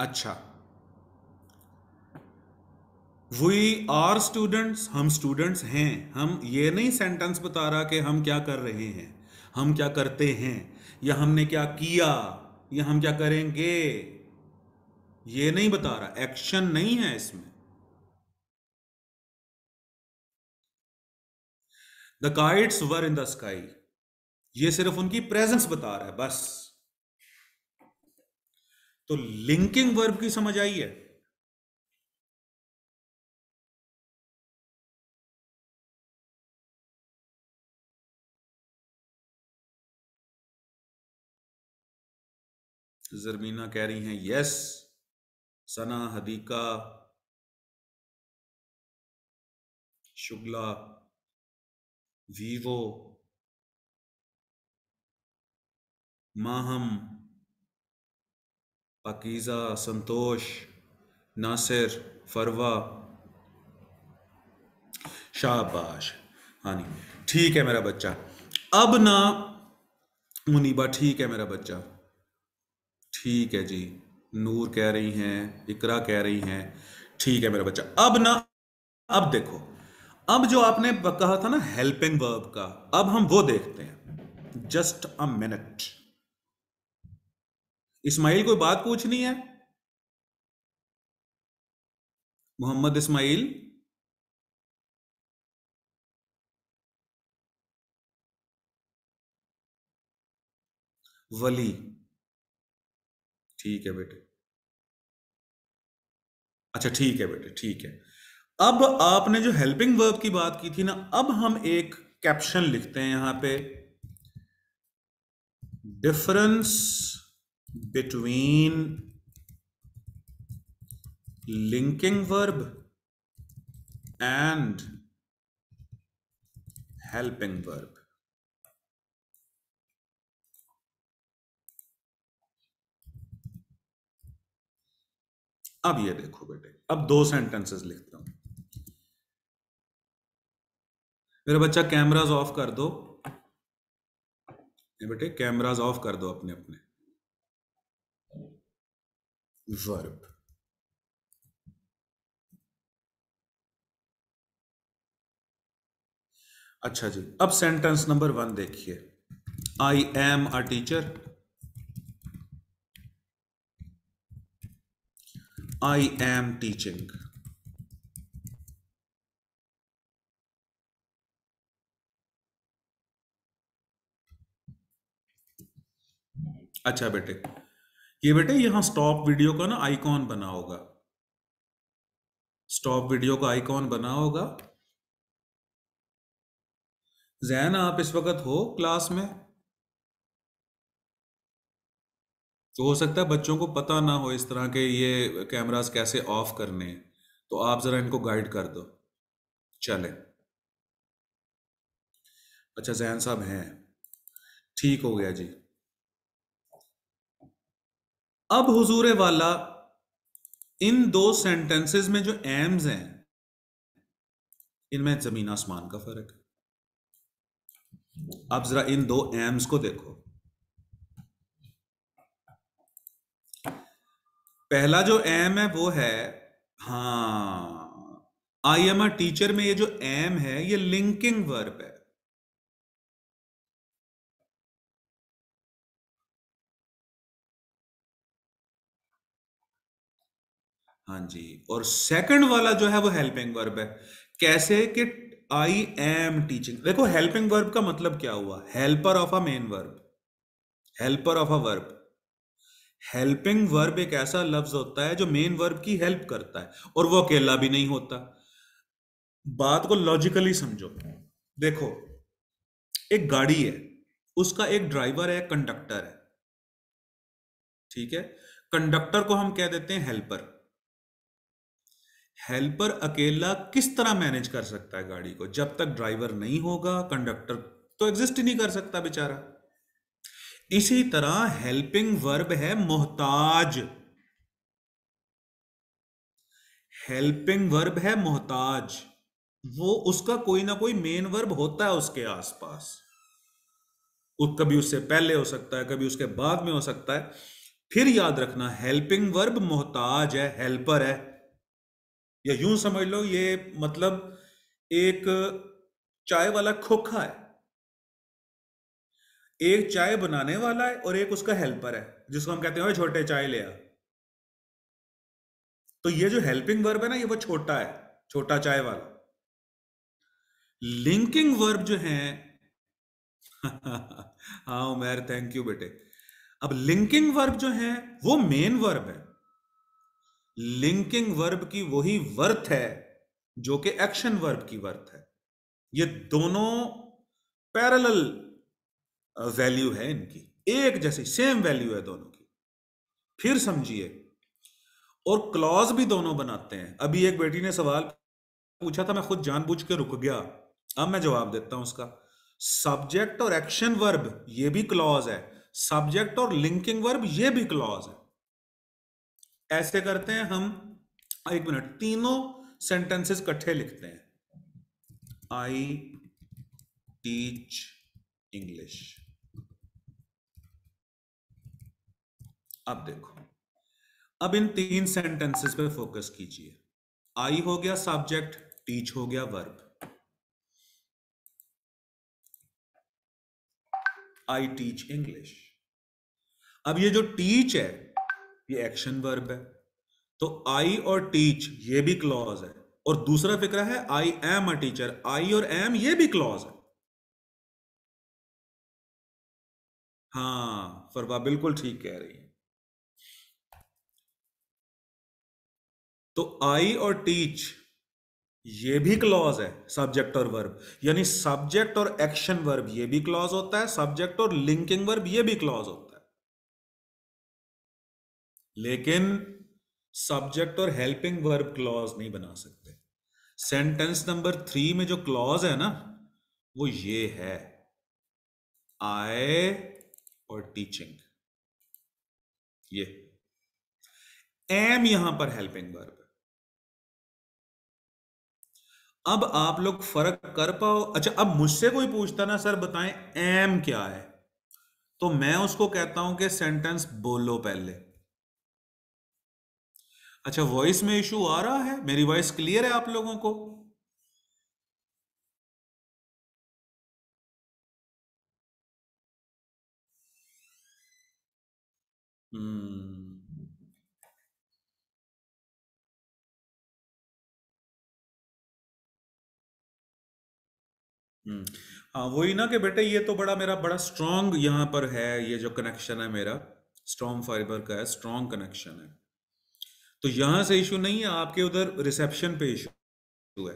अच्छा, वी आर स्टूडेंट्स, हम स्टूडेंट्स हैं। हम ये नहीं सेंटेंस बता रहा कि हम क्या कर रहे हैं, हम क्या करते हैं, या हमने क्या किया, या हम क्या करेंगे, ये नहीं बता रहा। एक्शन नहीं है इसमें। The kites were in the sky, ये सिर्फ उनकी प्रेजेंस बता रहा है बस। तो लिंकिंग वर्ब की समझ आई है? जरमीना कह रही हैं यस। सना, हदीका, शुगला, वीवो, माहम, पाकीज़ा, संतोष, नासिर, फरवा। शाबाश हानी, ठीक है मेरा बच्चा। अब ना मुनीबा, ठीक है मेरा बच्चा, ठीक है जी। नूर कह रही हैं, इकरा कह रही हैं, ठीक है मेरा बच्चा। अब ना, अब देखो, अब जो आपने कहा था ना हेल्पिंग वर्ब का, अब हम वो देखते हैं। Just a minute. इस्माइल कोई बात पूछनी है? मोहम्मद इस्माइल, वली, ठीक है बेटे, अच्छा ठीक है बेटे, ठीक है। अब आपने जो हेल्पिंग वर्ब की बात की थी ना, अब हम एक कैप्शन लिखते हैं यहां पे, difference between linking verb and helping verb. अब ये देखो बेटे, अब दो सेंटेंसेस लिखता हूं मेरा बच्चा। कैमराज ऑफ कर दो बेटे, कैमराज ऑफ कर दो अपने अपने। वर्ब, अच्छा जी। अब सेंटेंस नंबर वन देखिए, I am a teacher, I am teaching. अच्छा बेटे, ये बेटे यहां स्टॉप वीडियो का ना आइकॉन बना होगा, स्टॉप वीडियो का आइकॉन बना होगा। जैन, आप इस वक्त हो क्लास में? तो हो सकता है बच्चों को पता ना हो इस तरह के ये कैमरास कैसे ऑफ करने हैं, तो आप जरा इनको गाइड कर दो। चले, अच्छा जैन साहब हैं, ठीक हो गया जी। अब हुजूरे वाला, इन दो सेंटेंसेस में जो एम्स हैं, इनमें जमीन आसमान का फर्क है। आप जरा इन दो एम्स को देखो। पहला जो एम है वो है, हाँ, आई एम अ टीचर में ये जो एम है ये लिंकिंग वर्ब है। हाँ जी। और सेकंड वाला जो है वो हेल्पिंग वर्ब है। कैसे कि आई एम टीचिंग। देखो हेल्पिंग वर्ब का मतलब क्या हुआ, helper of a main verb, helper of a verb. Helping verb एक ऐसा लफ्ज होता है जो मेन वर्ब की हेल्प करता है, और वो अकेला भी नहीं होता। बात को लॉजिकली समझो। देखो एक गाड़ी है, उसका एक ड्राइवर है, कंडक्टर है, ठीक है। कंडक्टर को हम क्या देते हैं? हेल्पर। हेल्पर अकेला किस तरह मैनेज कर सकता है गाड़ी को? जब तक ड्राइवर नहीं होगा कंडक्टर तो एग्जिस्ट ही नहीं कर सकता बेचारा। इसी तरह हेल्पिंग वर्ब है मोहताज, हेल्पिंग वर्ब है मोहताज। वो उसका कोई ना कोई मेन वर्ब होता है उसके आसपास, उस कभी उससे पहले हो सकता है, कभी उसके बाद में हो सकता है। फिर याद रखना हेल्पिंग वर्ब मोहताज है, हेल्पर है, या यूं समझ लो ये मतलब एक चाय वाला खोखा है। एक चाय बनाने वाला है और एक उसका हेल्पर है, जिसको हम कहते हैं छोटे चाय ले आ। तो ये जो हेल्पिंग वर्ब है ना, ये वो छोटा है, छोटा चाय वाला। लिंकिंग वर्ब जो है हाँ उमर, थैंक यू बेटे। अब लिंकिंग वर्ब जो है वो मेन वर्ब है। लिंकिंग वर्ब की वही वर्थ है जो कि एक्शन वर्ब की वर्थ है। ये दोनों पैरेलल वैल्यू है इनकी, एक जैसी सेम वैल्यू है दोनों की। फिर समझिए। और क्लॉज भी दोनों बनाते हैं। अभी एक बेटी ने सवाल पूछा था, मैं खुद जानबूझ के रुक गया, अब मैं जवाब देता हूं उसका। सब्जेक्ट और एक्शन वर्ब ये भी क्लॉज है, सब्जेक्ट और लिंकिंग वर्ब ये भी क्लॉज है। ऐसे करते हैं हम, एक मिनट, तीनों सेंटेंसेस इकट्ठे लिखते हैं। I teach English. अब देखो, अब इन तीन सेंटेंसेस पे फोकस कीजिए। आई हो गया सब्जेक्ट, टीच हो गया वर्ब। आई टीच इंग्लिश। अब ये जो टीच है ये एक्शन वर्ब है, तो आई और टीच ये भी क्लॉज है। और दूसरा फिक्रा है आई एम अ टीचर, आई और एम ये भी क्लॉज है। हाँ फरवा बिल्कुल ठीक कह रही है। तो आई और टीच ये भी क्लॉज है, सब्जेक्ट और वर्ब। यानी सब्जेक्ट और एक्शन वर्ब ये भी क्लॉज होता है, सब्जेक्ट और लिंकिंग वर्ब ये भी क्लॉज होता है। लेकिन सब्जेक्ट और हेल्पिंग वर्ब क्लॉज नहीं बना सकते। सेंटेंस नंबर थ्री में जो क्लॉज है ना वो ये है, आई और टीचिंग। ये एम यहां पर हेल्पिंग वर्ब। अब आप लोग फर्क कर पाओ। अच्छा, अब मुझसे कोई पूछता ना सर बताएं एम क्या है, तो मैं उसको कहता हूं कि सेंटेंस बोलो पहले। अच्छा, वॉइस में इशू आ रहा है? मेरी वॉइस क्लियर है आप लोगों को? हम्म हम्म हाँ वही ना कि बेटे ये तो बड़ा मेरा बड़ा स्ट्रांग यहाँ पर है, ये जो कनेक्शन है मेरा स्ट्रॉन्ग फाइबर का है, स्ट्रांग कनेक्शन है। तो यहाँ से इशू नहीं है, आपके उधर रिसेप्शन पे इशू है।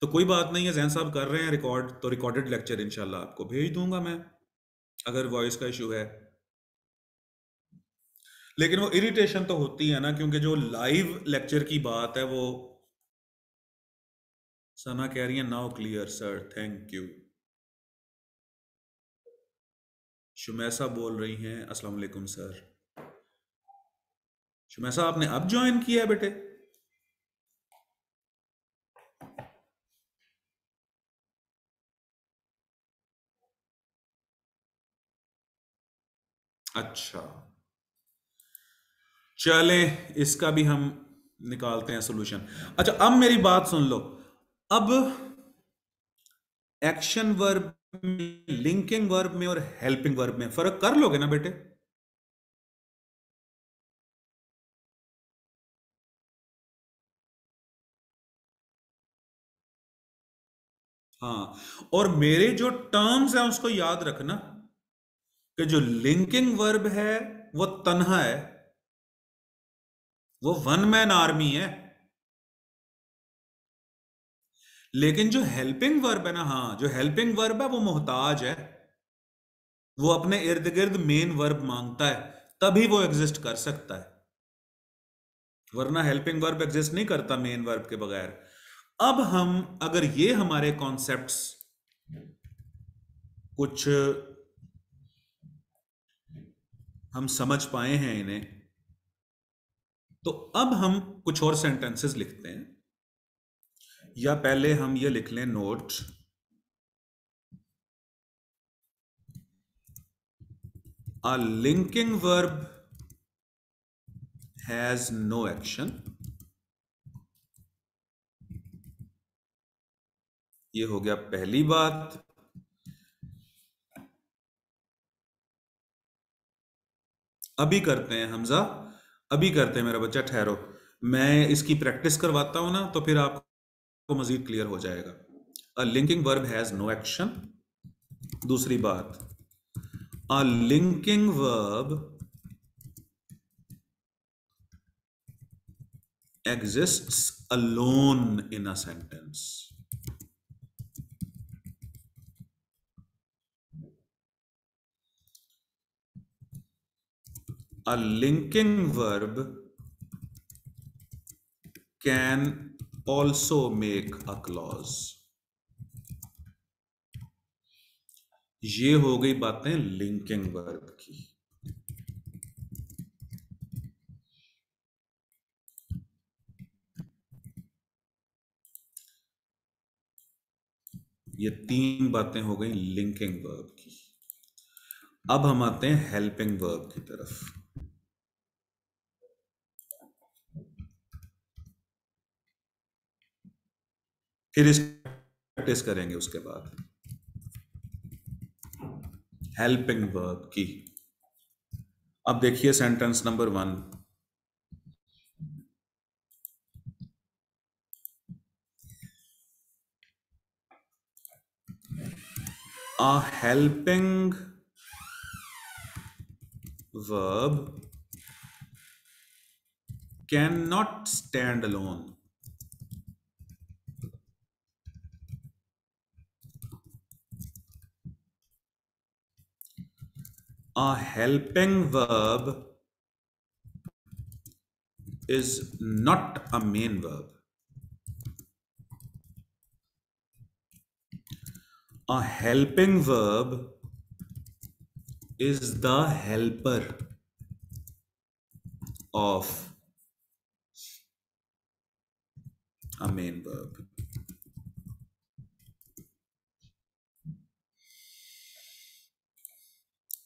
तो कोई बात नहीं है, जैन साहब कर रहे हैं रिकॉर्ड, तो रिकॉर्डेड लेक्चर इंशाल्लाह आपको भेज दूंगा मैं, अगर वॉइस का इशू है। लेकिन वो इरिटेशन तो होती है ना, क्योंकि जो लाइव लेक्चर की बात है वो। सना कह रही है now clear sir, thank you. Shumaisa बोल रही हैं अस्सलाम वालेकुम सर। शुमैसा आपने अब ज्वाइन किया है बेटे? अच्छा चलें, इसका भी हम निकालते हैं सॉल्यूशन। अच्छा अब मेरी बात सुन लो। अब एक्शन वर्ब में, लिंकिंग वर्ब में और हेल्पिंग वर्ब में फर्क कर लोगे ना बेटे? हाँ, और मेरे जो टर्म्स हैं उसको याद रखना कि जो लिंकिंग वर्ब है वो तन्हा है, वो वन मैन आर्मी है। लेकिन जो हेल्पिंग वर्ब है ना, हाँ जो हेल्पिंग वर्ब है वो मोहताज है, वो अपने इर्द गिर्द मेन वर्ब मांगता है, तभी वो एग्जिस्ट कर सकता है, वरना हेल्पिंग वर्ब एग्जिस्ट नहीं करता मेन वर्ब के बगैर। अब हम अगर ये हमारे कॉन्सेप्ट्स कुछ हम समझ पाए हैं इन्हें, तो अब हम कुछ और सेंटेंसेस लिखते हैं, या पहले हम ये लिख लें note. A linking verb has no action, ये हो गया पहली बात। अभी करते हैं हमजा, अभी करते हैं मेरा बच्चा, ठहरो, मैं इसकी प्रैक्टिस करवाता हूं ना, तो फिर आप को मजीद क्लियर हो जाएगा। A linking verb has no action. दूसरी बात, a linking verb exists alone in a sentence. a linking verb can also make a clause. ये हो गई बातें linking verb की. ये तीन बातें हो गई linking verb की. अब हम आते हैं helping verb की तरफ. फिर इस प्रैक्टिस करेंगे उसके बाद हेल्पिंग वर्ब की. अब देखिए sentence number one. A helping verb can not stand alone. A helping verb is not a main verb. A helping verb is the helper of a main verb.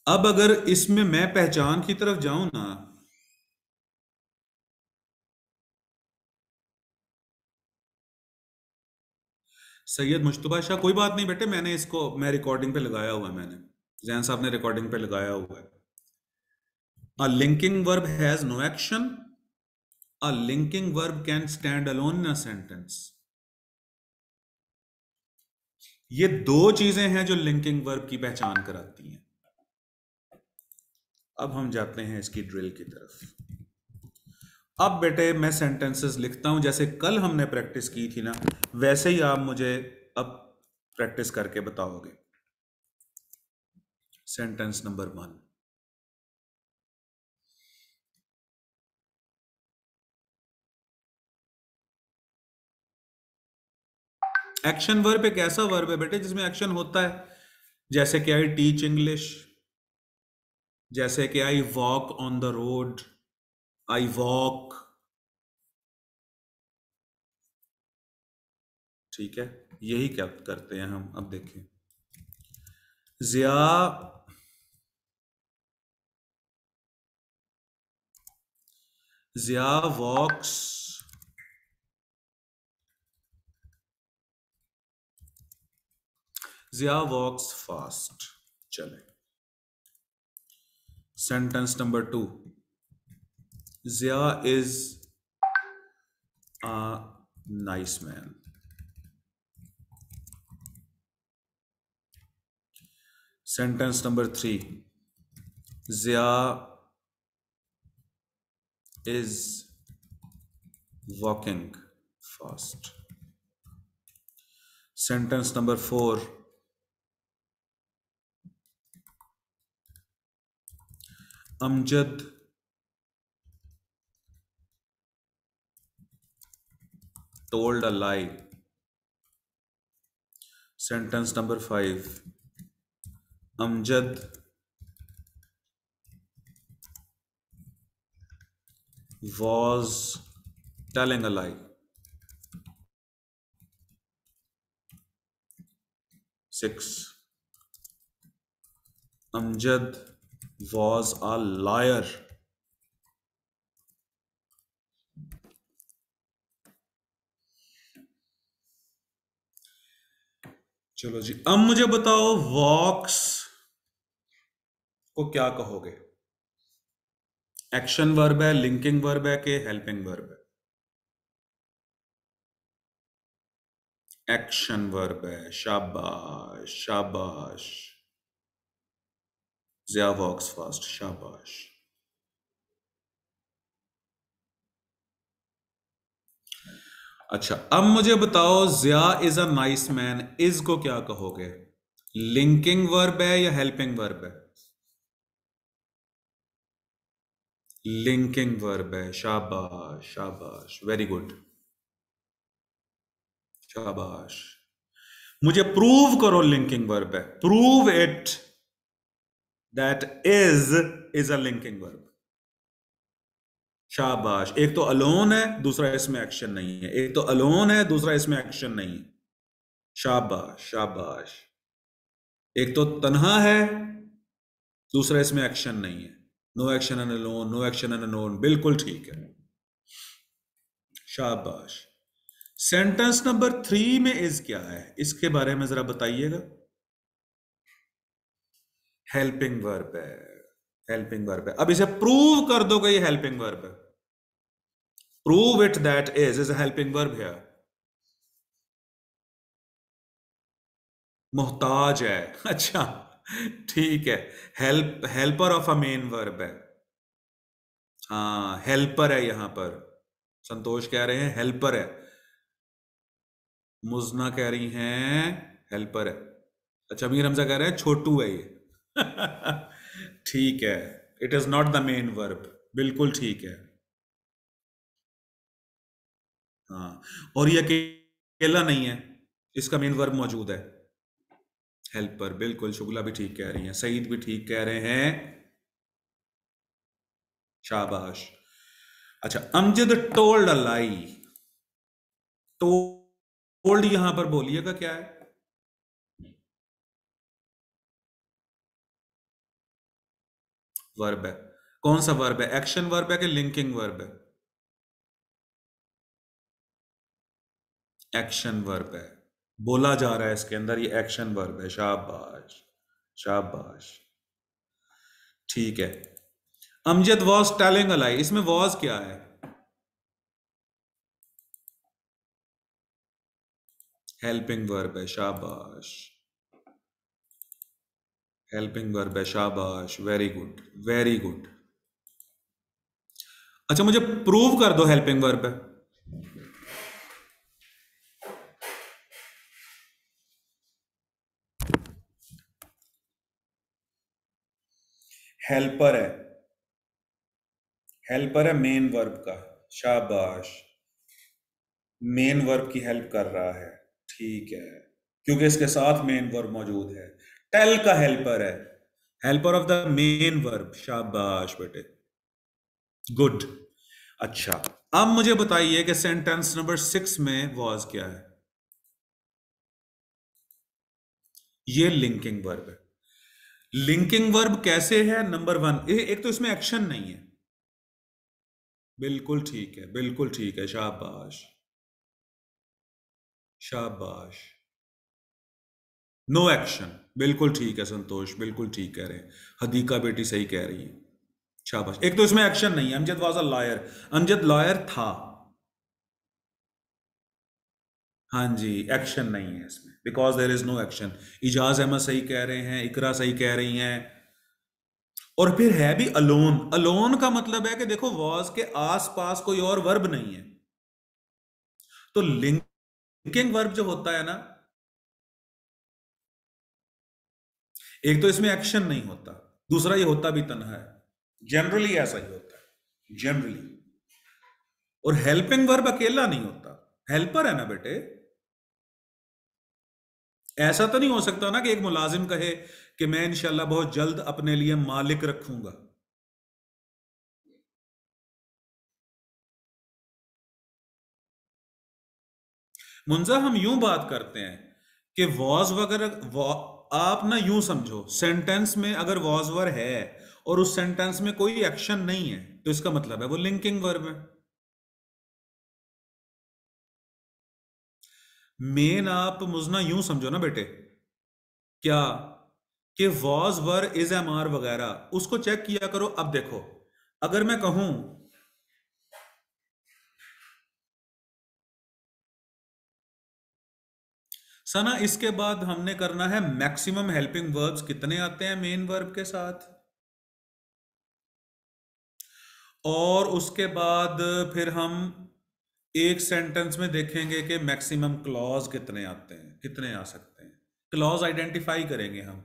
अब अगर इसमें मैं पहचान की तरफ जाऊं ना, सैयद मुश्तबा शाह कोई बात नहीं बेटे, मैंने इसको मैं रिकॉर्डिंग पे लगाया हुआ है, मैंने जैन साहब ने रिकॉर्डिंग पे लगाया हुआ है. A linking verb has no action. A linking verb can stand alone in a sentence. ये दो चीजें हैं जो लिंकिंग वर्ब की पहचान कराती हैं. अब हम जाते हैं इसकी ड्रिल की तरफ. अब बेटे मैं सेंटेंसेस लिखता हूं जैसे कल हमने प्रैक्टिस की थी ना, वैसे ही आप मुझे अब प्रैक्टिस करके बताओगे. Sentence number one. Action verb एक ऐसा वर्ब है बेटे जिसमें एक्शन होता है. जैसे कि आई टीच इंग्लिश, जैसे कि I walk on the road, I walk, ठीक है, यही क्या करते हैं हम. अब देखें, जिया जिया वॉक्स जिया वॉक्स फास्ट. चले sentence number two. Zia is a nice man. Sentence number three. Zia is walking fast. Sentence number four. Amjad told a lie. Sentence number five. Amjad was telling a lie. Six. Amjad was a liar. चलो जी, अब मुझे बताओ walks को क्या कहोगे. एक्शन वर्ब है, लिंकिंग वर्ब है के हेल्पिंग वर्ब है. एक्शन वर्ब है. शाबाश शाबाश. Zia walks fast. शाबाश. अच्छा, अब मुझे बताओ Zia is a nice man, is को क्या कहोगे. लिंकिंग वर्ब है या हेल्पिंग वर्ब है. लिंकिंग वर्ब है। शाबाश शाबाश, वेरी गुड, शाबाश। मुझे प्रूव करो लिंकिंग वर्ब है। Prove it that is is a linking verb. शाबाश। एक तो अलोन है, दूसरा इसमें एक्शन नहीं है। एक तो अलोन है, दूसरा इसमें एक्शन नहीं है। शाबाश शाबाश। एक तो तन्हा है, दूसरा इसमें एक्शन नहीं है। No action and alone, no action and alone, बिल्कुल ठीक है। शाबाश। सेंटेंस नंबर थ्री में इज क्या है, इसके बारे में जरा बताइएगा। हेल्पिंग वर्ब है, हेल्पिंग वर्ब है। अब इसे प्रूव कर दो कि ये हेल्पिंग वर्ब है। Prove it that is is helping verb है। मोहताज है, अच्छा ठीक है। Help, helper of a main verb है। हाँ, हेल्पर है यहां पर। संतोष कह रहे हैं हेल्पर है, मुजना कह रही हैं हेल्पर है, अच्छा मीर हमजा कह रहे हैं छोटू है ये। ठीक है, it is not the main verb, बिल्कुल ठीक है। हाँ, और ये अकेला नहीं है, इसका मेन वर्ब मौजूद है, हेल्पर। बिल्कुल, शुगला भी ठीक कह रही हैं, सईद भी ठीक कह रहे हैं। शाबाश। अच्छा, अमजद टोल्ड अ लाई। तो टोल्ड यहां पर बोलिएगा क्या है। वर्ब है, कौन सा वर्ब है, एक्शन वर्ब है कि लिंकिंग वर्ब है। एक्शन वर्ब है, बोला जा रहा है इसके अंदर, ये एक्शन वर्ब है। शाबाश शाबाश, ठीक है। Amjad was telling a lie, इसमें वॉज क्या है, हेल्पिंग वर्ब है। शाबाश, हेल्पिंग वर्ब है। शाबाश, वेरी गुड वेरी गुड। अच्छा, मुझे प्रूव कर दो हेल्पिंग वर्ब है। हेल्पर है, हेल्पर है मेन वर्ब का। शाबाश, मेन वर्ब की हेल्प कर रहा है, ठीक है, क्योंकि इसके साथ मेन वर्ब मौजूद है। टेल का हेल्पर है, helper of the main verb. शाबाश बेटे, गुड। अच्छा, अब मुझे बताइए कि सेंटेंस नंबर सिक्स में वॉज क्या है। ये लिंकिंग वर्ब है। लिंकिंग वर्ब कैसे है, नंबर वन, एक तो इसमें एक्शन नहीं है, बिल्कुल ठीक है, बिल्कुल ठीक है। शाबाश शाबाश। नो एक्शन, बिल्कुल ठीक है संतोष, बिल्कुल ठीक कह रहे हैं। हदीका बेटी सही कह रही है। शाबाश। एक तो इसमें एक्शन नहीं है। Amjad was a lawyer, Amjad lawyer था, हाँ जी, एक्शन नहीं है इसमें, because there is no action. Ijaz Ahmad सही कह रहे हैं, इकरा सही कह रही हैं। और फिर है भी अलोन। अलोन का मतलब है कि देखो वाज के आसपास कोई और वर्ब नहीं है, तो लिंक लिंकिंग वर्ब जो होता है ना, एक तो इसमें एक्शन नहीं होता, दूसरा ये होता भी तन्हा है, जनरली ऐसा ही होता है जनरली। और हेल्पिंग वर्ब अकेला नहीं होता, हेल्पर है ना बेटे। ऐसा तो नहीं हो सकता ना कि एक मुलाजिम कहे कि मैं इंशाल्लाह बहुत जल्द अपने लिए मालिक रखूंगा। मुंजा, हम यूं बात करते हैं कि वॉज वगैरह, आप ना यूं समझो, सेंटेंस में अगर वॉज वर है और उस सेंटेंस में कोई एक्शन नहीं है तो इसका मतलब है वो लिंकिंग वर्ब है। मेन आप मुजना यूं समझो ना बेटे, क्या कि was were is am are वगैरह, उसको चेक किया करो। अब देखो, अगर मैं कहूं सना, इसके बाद हमने करना है मैक्सिमम हेल्पिंग वर्ब्स कितने आते हैं मेन वर्ब के साथ, और उसके बाद फिर हम एक सेंटेंस में देखेंगे कि मैक्सिमम क्लॉज कितने आते हैं, कितने आ सकते हैं, क्लॉज आइडेंटिफाई करेंगे हम।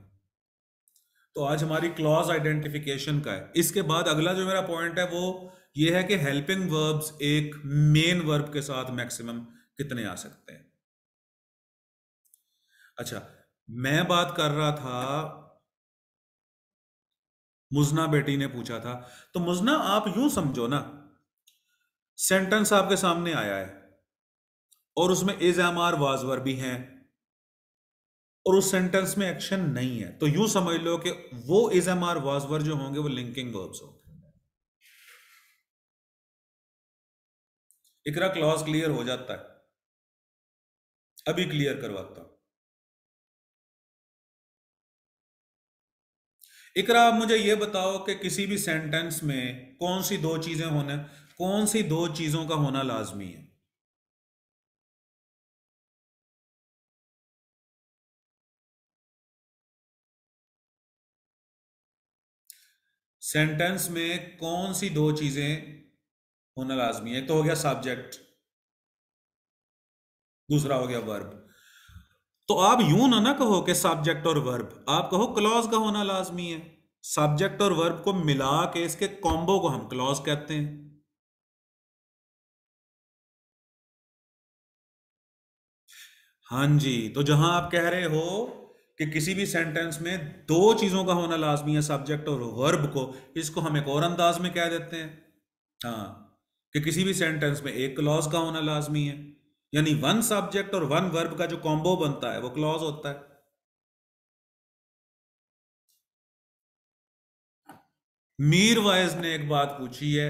तो आज हमारी क्लॉज आइडेंटिफिकेशन का है। इसके बाद अगला जो मेरा पॉइंट है वो ये है कि हेल्पिंग वर्ब्स एक मेन वर्ब के साथ मैक्सिमम कितने आ सकते हैं। अच्छा, मैं बात कर रहा था, मुजना बेटी ने पूछा था, तो मुजना आप यूं समझो ना, सेंटेंस आपके सामने आया है और उसमें is am are was verb भी हैं और उस सेंटेंस में एक्शन नहीं है, तो यूं समझ लो कि वो is am are was verb जो होंगे वो लिंकिंग वर्ब्स होंगे। इकरा क्लॉज क्लियर हो जाता है, अभी क्लियर करवाता हूं। इकरा, आप मुझे ये बताओ कि किसी भी सेंटेंस में कौन सी दो चीजें होने कौन सी दो चीजों का होना लाजमी है? सेंटेंस में कौन सी दो चीजें होना लाजमी है? एक तो हो गया सब्जेक्ट, दूसरा हो गया वर्ब। तो आप यूं ना ना कहो कि सब्जेक्ट और वर्ब, आप कहो क्लॉज का होना लाजमी है। सब्जेक्ट और वर्ब को मिला के इसके कॉम्बो को हम क्लॉज कहते हैं। हाँ जी, तो जहां आप कह रहे हो कि किसी भी सेंटेंस में दो चीजों का होना लाजमी है, सब्जेक्ट और वर्ब को, इसको हम एक और अंदाज में कह देते हैं, हाँ, कि किसी भी सेंटेंस में एक क्लॉज का होना लाजमी है, यानी वन सब्जेक्ट और वन वर्ब का जो कॉम्बो बनता है वो क्लॉज होता है। मीर वाइज ने एक बात पूछी है,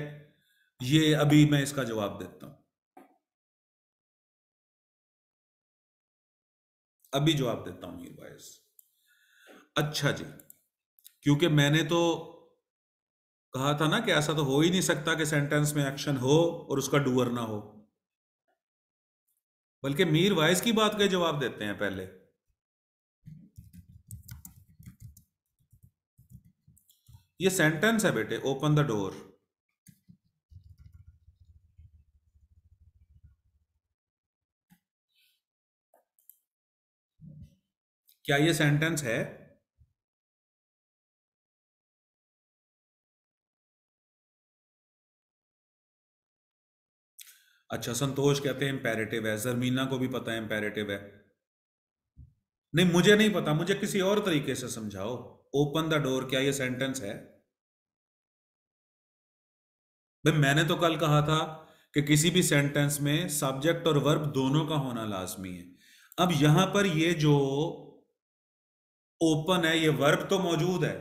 ये अभी मैं इसका जवाब देता हूं, अभी जवाब देता हूं मीर वाइज। अच्छा जी, क्योंकि मैंने तो कहा था ना कि ऐसा तो हो ही नहीं सकता कि सेंटेंस में एक्शन हो और उसका डूअर ना हो, बल्कि मीर वाइज की बात का जवाब देते हैं पहले। ये सेंटेंस है बेटे, ओपन द डोर। क्या ये सेंटेंस है? अच्छा, संतोष कहते हैं इंपेरेटिव है, जर्मीना को भी पता है इंपेरेटिव है। नहीं, मुझे नहीं पता, मुझे किसी और तरीके से समझाओ। ओपन द डोर, क्या ये सेंटेंस है? भाई मैंने तो कल कहा था कि किसी भी सेंटेंस में सब्जेक्ट और वर्ब दोनों का होना लाजमी है। अब यहां पर ये जो ओपन है, ये वर्ब तो मौजूद है।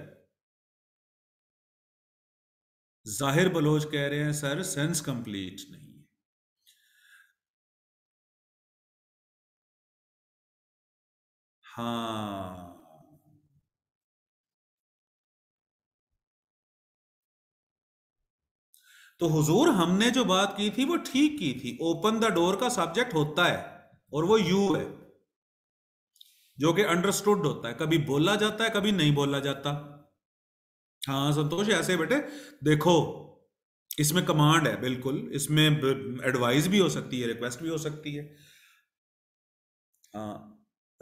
जाहिर बलोच कह रहे हैं सर सेंस कंप्लीट नहीं। हाँ, तो हुजूर हमने जो बात की थी वो ठीक की थी। ओपन द डोर का सब्जेक्ट होता है और वो यू है, जो कि अंडरस्टूड होता है, कभी बोला जाता है कभी नहीं बोला जाता। हाँ संतोष, ऐसे बेटे देखो, इसमें कमांड है बिल्कुल, इसमें एडवाइस भी हो सकती है, रिक्वेस्ट भी हो सकती है। हाँ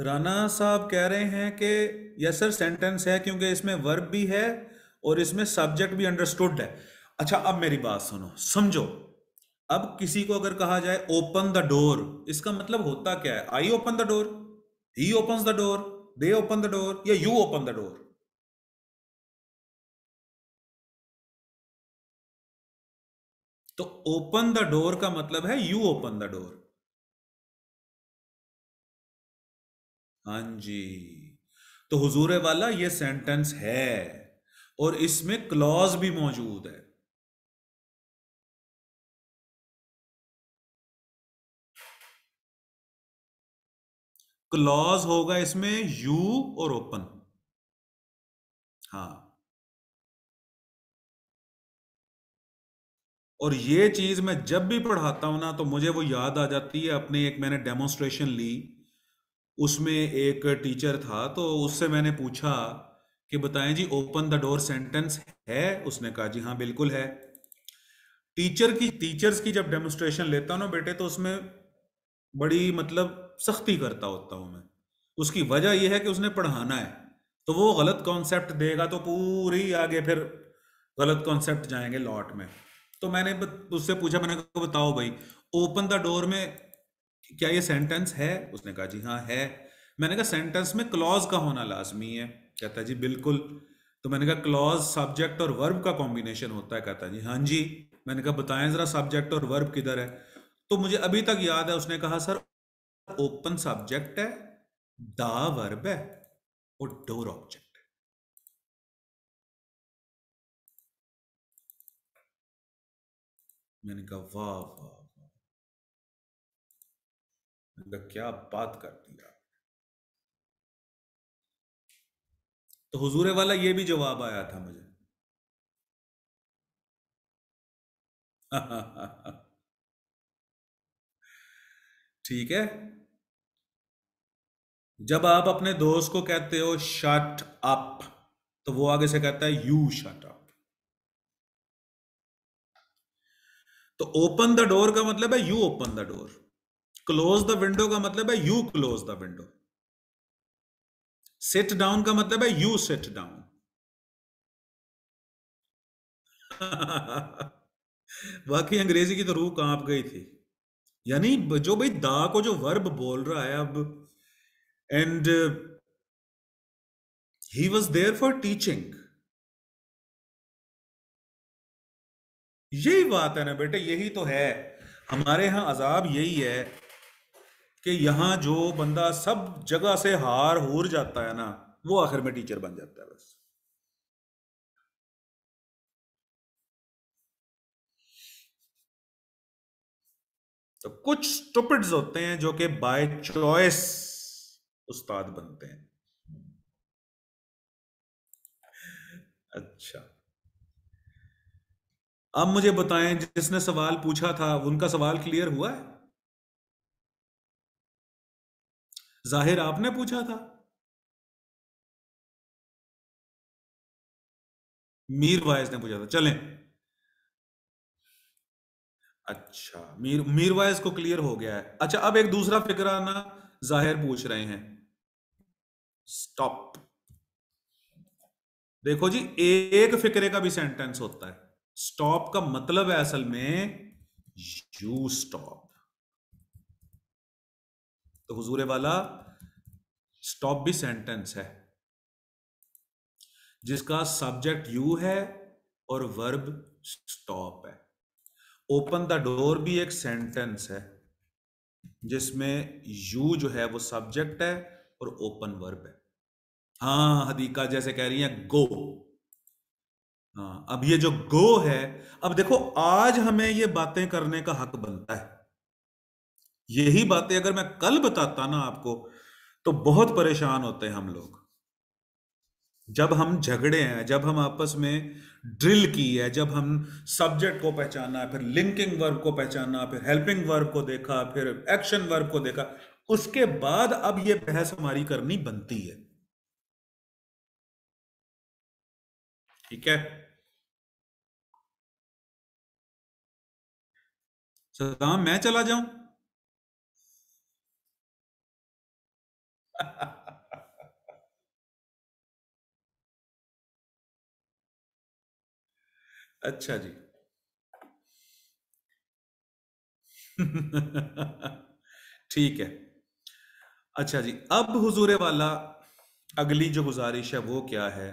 राना साहब कह रहे हैं कि यस सर सेंटेंस है, क्योंकि इसमें वर्ब भी है और इसमें सब्जेक्ट भी अंडरस्टूड है। अच्छा, अब मेरी बात सुनो, समझो। अब किसी को अगर कहा जाए ओपन द डोर, इसका मतलब होता क्या है? I open the door, he opens the door, they open the door, या यू ओपन द डोर? तो ओपन द डोर का मतलब है यू ओपन द डोर। हाँ जी, तो हुजूरे वाला ये सेंटेंस है और इसमें क्लॉज भी मौजूद है। क्लॉज होगा इसमें यू और ओपन। हाँ, और ये चीज मैं जब भी पढ़ाता हूं ना तो मुझे वो याद आ जाती है। अपने एक मैंने डेमोन्स्ट्रेशन ली, उसमें एक टीचर था, तो उससे मैंने पूछा कि बताएं जी ओपन द डोर सेंटेंस है? उसने कहा जी हाँ बिल्कुल है। टीचर की टीचर्स की जब डेमोन्स्ट्रेशन लेता हूँ ना बेटे, तो उसमें बड़ी मतलब सख्ती करता होता हूँ मैं। उसकी वजह यह है कि उसने पढ़ाना है, तो वो गलत कॉन्सेप्ट देगा तो पूरी आगे फिर गलत कॉन्सेप्ट जाएंगे लॉट में। तो मैंने उससे पूछा, मैंने कहा बताओ भाई ओपन द डोर में क्या ये सेंटेंस है? उसने कहा जी हाँ है। मैंने कहा सेंटेंस में क्लॉज का होना लाजमी है? कहता जी बिल्कुल। तो मैंने कहा क्लॉज सब्जेक्ट और वर्ब का कॉम्बिनेशन होता है? कहता जी हाँ जी। मैंने कहा बताएं जरा सब्जेक्ट और वर्ब किधर है? तो मुझे अभी तक याद है उसने कहा सर ओपन सब्जेक्ट है, दा वर्ब है और डोर ऑब्जेक्ट। मैंने कहा वाह वाह वाह, क्या बात कर दी आप। तो हुजूरे वाला ये भी जवाब आया था मुझे। ठीक है, जब आप अपने दोस्त को कहते हो शट अप तो वो आगे से कहता है यू शट अप। तो ओपन द डोर का मतलब है you open the door, close the window का मतलब है you close the window, sit down का मतलब है यू सिट डाउन। बाकी अंग्रेजी की तो रूह कांप गई थी। यानी जो भाई दा को जो वर्ब बोल रहा है अब, and he was there for teaching. यही बात है ना बेटे, यही तो है हमारे यहाँ अजाब, यही है कि यहाँ जो बंदा सब जगह से हार हूर जाता है ना वो आखिर में टीचर बन जाता है बस। तो कुछ स्टूपिड्स होते हैं जो कि बाय चॉइस उस्ताद बनते हैं। अच्छा अब मुझे बताएं जिसने सवाल पूछा था उनका सवाल क्लियर हुआ है? जाहिर आपने पूछा था, मीर वाइज ने पूछा था। चलें अच्छा, मीर मीर वाइज को क्लियर हो गया है। अच्छा अब एक दूसरा फिकराना जाहिर पूछ रहे हैं। स्टॉप, देखो जी एक फिकरे का भी सेंटेंस होता है। स्टॉप का मतलब है असल में यू स्टॉप। तो हुजूरे वाला स्टॉप भी सेंटेंस है जिसका सब्जेक्ट यू है और वर्ब स्टॉप है। ओपन द डोर भी एक सेंटेंस है जिसमें यू जो है वो सब्जेक्ट है और ओपन वर्ब है। हाँ हदीका जैसे कह रही है गो। हाँ अब ये जो गो है, अब देखो आज हमें ये बातें करने का हक बनता है। यही बातें अगर मैं कल बताता ना आपको तो बहुत परेशान होते हैं हम लोग। जब हम झगड़े हैं, जब हम आपस में ड्रिल की है, जब हम सब्जेक्ट को पहचाना, फिर लिंकिंग वर्ब को पहचाना, फिर हेल्पिंग वर्ब को देखा, फिर एक्शन वर्ब को देखा, उसके बाद अब ये बहस हमारी करनी बनती है। ठीक है, सदाम मैं चला जाऊं? अच्छा जी। ठीक है। अच्छा जी अब हुजूरे वाला अगली जो गुजारिश है वो क्या है?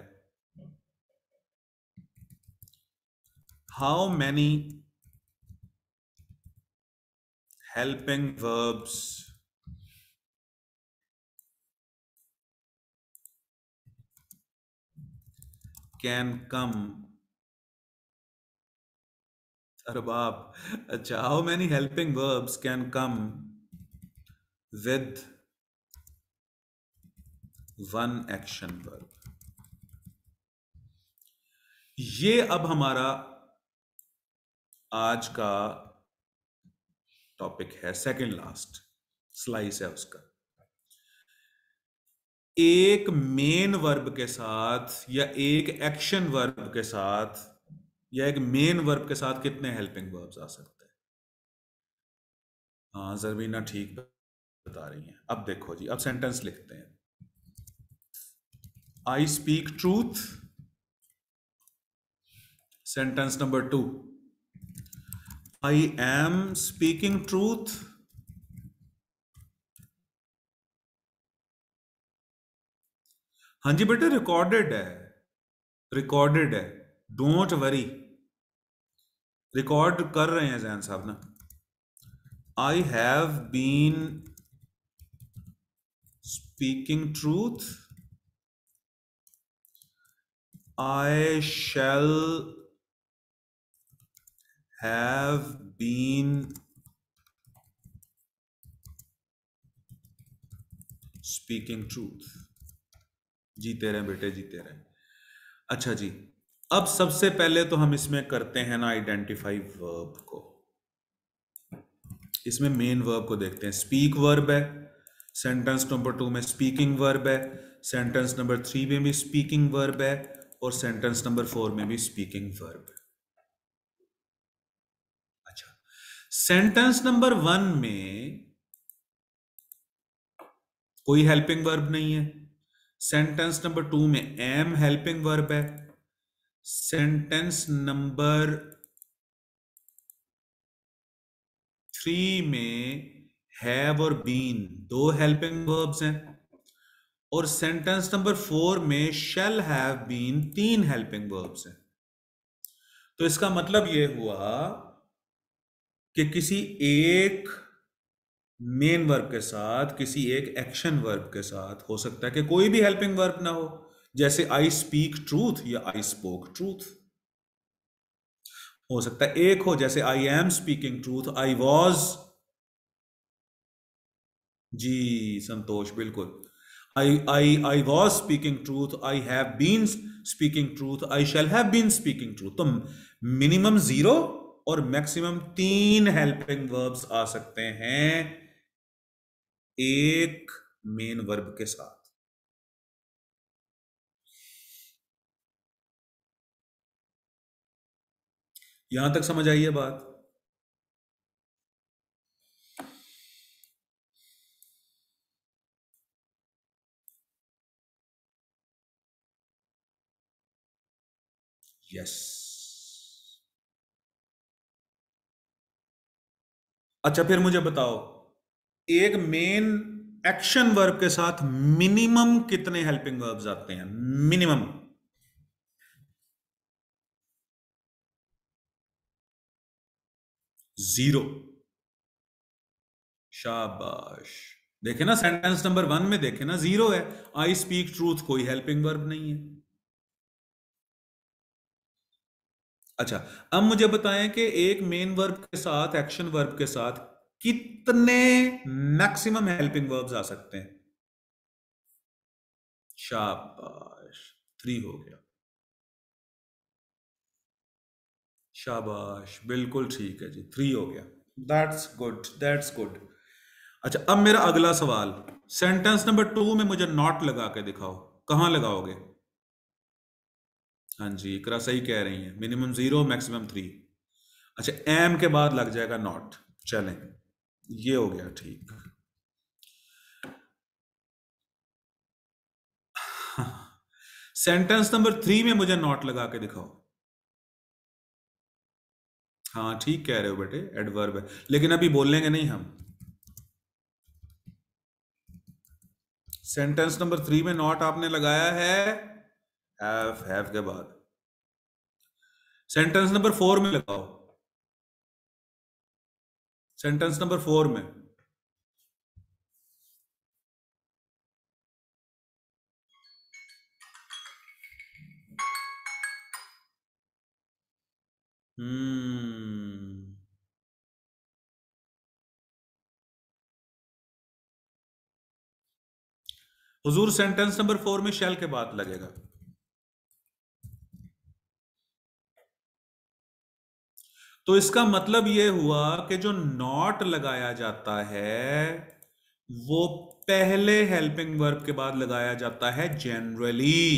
How many helping verbs can come? Arbab, अच्छा, how many helping verbs can come with one action verb? ये अब हमारा आज का टॉपिक है, सेकंड लास्ट स्लाइस है उसका। एक मेन वर्ब के साथ या एक एक्शन वर्ब के साथ या एक मेन वर्ब के साथ कितने हेल्पिंग वर्ब्स आ सकते हैं? हाँ जरबीना ठीक बता रही हैं। अब देखो जी, अब सेंटेंस लिखते हैं। I speak truth. Sentence number two, I am speaking truth. हाँ जी बेटे, रिकॉर्डेड है, रिकॉर्डेड है, डोंट वरी, रिकॉर्ड कर रहे हैं जैन साहब ना। I have been speaking truth. I shall have been speaking truth. जीते रहे बेटे, जीते रहे। अच्छा जी, अब सबसे पहले तो हम इसमें करते हैं ना आइडेंटिफाई वर्ब को। इसमें मेन वर्ब को देखते हैं। स्पीक वर्ब है सेंटेंस नंबर टू में, स्पीकिंग वर्ब है सेंटेंस नंबर थ्री में भी, स्पीकिंग वर्ब है और सेंटेंस नंबर फोर में भी स्पीकिंग वर्ब है। अच्छा, सेंटेंस नंबर वन में कोई हेल्पिंग वर्ब नहीं है। सेंटेंस नंबर टू में एम हेल्पिंग वर्ब है। सेंटेंस नंबर थ्री में हैव और बीन दो हेल्पिंग वर्ब्स हैं और सेंटेंस नंबर फोर में शैल हैव बीन तीन हेल्पिंग वर्ब्स हैं। तो इसका मतलब यह हुआ कि किसी एक मेन वर्ब के साथ, किसी एक एक्शन वर्ब के साथ, हो सकता है कि कोई भी हेल्पिंग वर्ब ना हो, जैसे आई स्पीक ट्रूथ या आई स्पोक ट्रूथ। हो सकता है एक हो, जैसे I am speaking truth, I was, जी संतोष बिल्कुल, I I I was speaking truth, I have been speaking truth, I shall have been speaking truth. तो मिनिमम जीरो और मैक्सिमम तीन हेल्पिंग वर्ब्स आ सकते हैं एक मेन वर्ब के साथ। यहां तक समझ आई है बात? यस। अच्छा, फिर मुझे बताओ एक मेन एक्शन वर्ब के साथ मिनिमम कितने हेल्पिंग वर्ब्स आते हैं? Minimum zero. शाबाश। देखे ना, सेंटेंस नंबर वन में देखे ना, जीरो है। आई स्पीक ट्रूथ कोई हेल्पिंग वर्ब नहीं है। अच्छा, अब मुझे बताएं कि एक मेन वर्ब के साथ, एक्शन वर्ब के साथ कितने मैक्सिमम हेल्पिंग वर्ब्स आ सकते हैं? शाबाश, थ्री हो गया। शाबाश, बिल्कुल ठीक है जी, थ्री हो गया। That's good, that's good. अच्छा, अब मेरा अगला सवाल, सेंटेंस नंबर टू में मुझे नॉट लगा के दिखाओ, कहां लगाओगे? हाँ जी, इकरा सही कह रही है, मिनिमम जीरो मैक्सिमम थ्री। अच्छा, एम के बाद लग जाएगा नॉट। चलें, ये हो गया ठीक। सेंटेंस नंबर थ्री में मुझे नॉट लगा के दिखाओ। हाँ ठीक कह रहे हो बेटे, एडवर्ब है, लेकिन अभी बोलेंगे नहीं हम। सेंटेंस नंबर थ्री में नॉट आपने लगाया है Have, have के बाद। सेंटेंस नंबर फोर में लगाओ, सेंटेंस नंबर फोर में हम्म हुजूर सेंटेंस नंबर फोर में शैल के बाद लगेगा। तो इसका मतलब यह हुआ कि जो नॉट लगाया जाता है वो पहले हेल्पिंग वर्ब के बाद लगाया जाता है जनरली।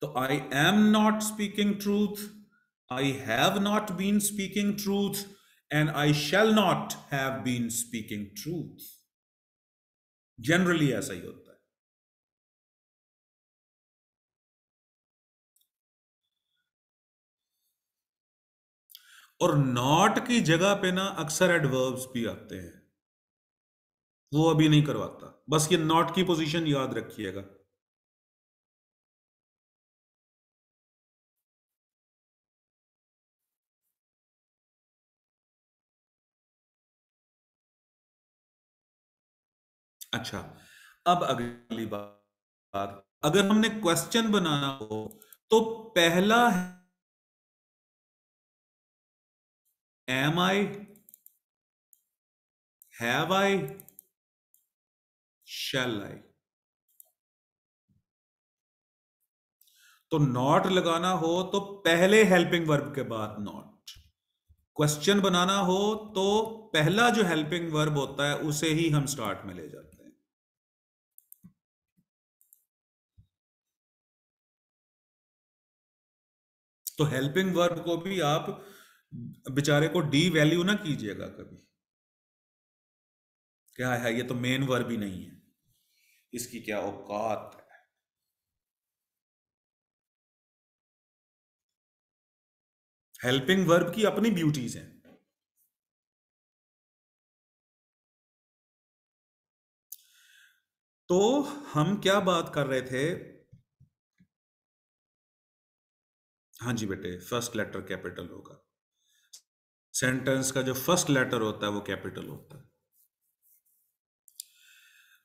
तो I am not speaking truth, I have not been speaking truth and I shall not have been speaking truth. Generally ऐसा ही होता है। और नॉट की जगह पे ना अक्सर एडवर्ब्स भी आते हैं, वो अभी नहीं करवाता, बस ये नॉट की पोजीशन याद रखिएगा। अच्छा, अब अगली बात, अगर हमने क्वेश्चन बनाना हो तो पहला है Am I, have I, shall I? तो not लगाना हो तो पहले हेल्पिंग वर्ब के बाद not। क्वेश्चन बनाना हो तो पहला जो हेल्पिंग वर्ब होता है उसे ही हम स्टार्ट में ले जाते हैं। तो हेल्पिंग वर्ब को भी आप बेचारे को डी वैल्यू ना कीजिएगा कभी, क्या है ये तो मेन वर्ब ही नहीं है, इसकी क्या औकात है। हेल्पिंग वर्ब की अपनी ब्यूटीज हैं। तो हम क्या बात कर रहे थे? हाँ जी बेटे, फर्स्ट लेटर कैपिटल होगा। सेंटेंस का जो फर्स्ट लेटर होता है वो कैपिटल होता है।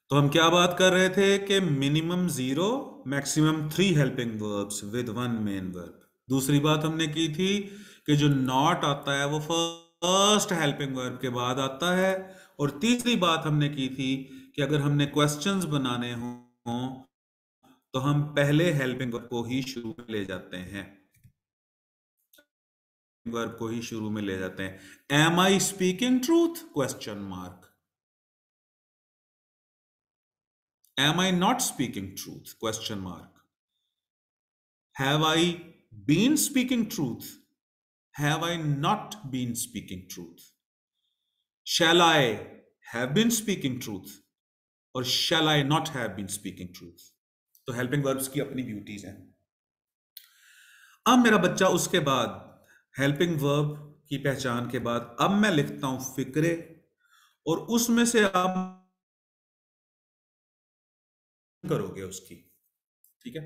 तो हम क्या बात कर रहे थे कि minimum zero, maximum three helping verbs with one main verb. दूसरी बात हमने की थी कि जो नॉट आता है वो फर्स्ट हेल्पिंग वर्ब के बाद आता है। और तीसरी बात हमने की थी कि अगर हमने क्वेश्चंस बनाने हों तो हम पहले हेल्पिंग वर्ब को ही शुरू में ले जाते हैं, वर्ब को ही शुरू में ले जाते हैं। Am I speaking truth? Question mark. Am I not speaking truth? Question mark. Have I been speaking truth? Have I not been speaking truth? Shall I have been speaking truth? और shall I not have been speaking truth? तो हेल्पिंग वर्ब्स की अपनी ब्यूटीज हैं। अब मेरा बच्चा, उसके बाद हेल्पिंग वर्ब की पहचान के बाद अब मैं लिखता हूं फिक्रे, और उसमें से आप करोगे उसकी, ठीक है?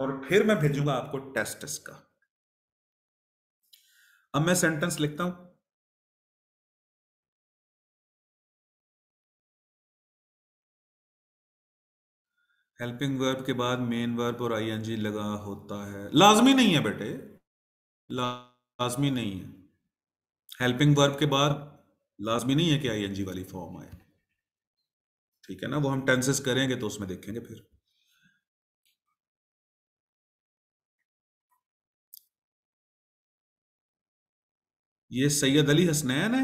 और फिर मैं भेजूंगा आपको टेस्ट इसका। अब मैं सेंटेंस लिखता हूं। हेल्पिंग वर्ब के बाद मेन वर्ब और आई एन जी लगा होता है, लाजमी नहीं है बेटे, लाजमी नहीं है। हेल्पिंग वर्ब के बाद लाजमी नहीं है कि आई एन जी वाली फॉर्म आए, ठीक है ना? वो हम टेंसेस करेंगे तो उसमें देखेंगे फिर। ये सैयद अली हसनैन है,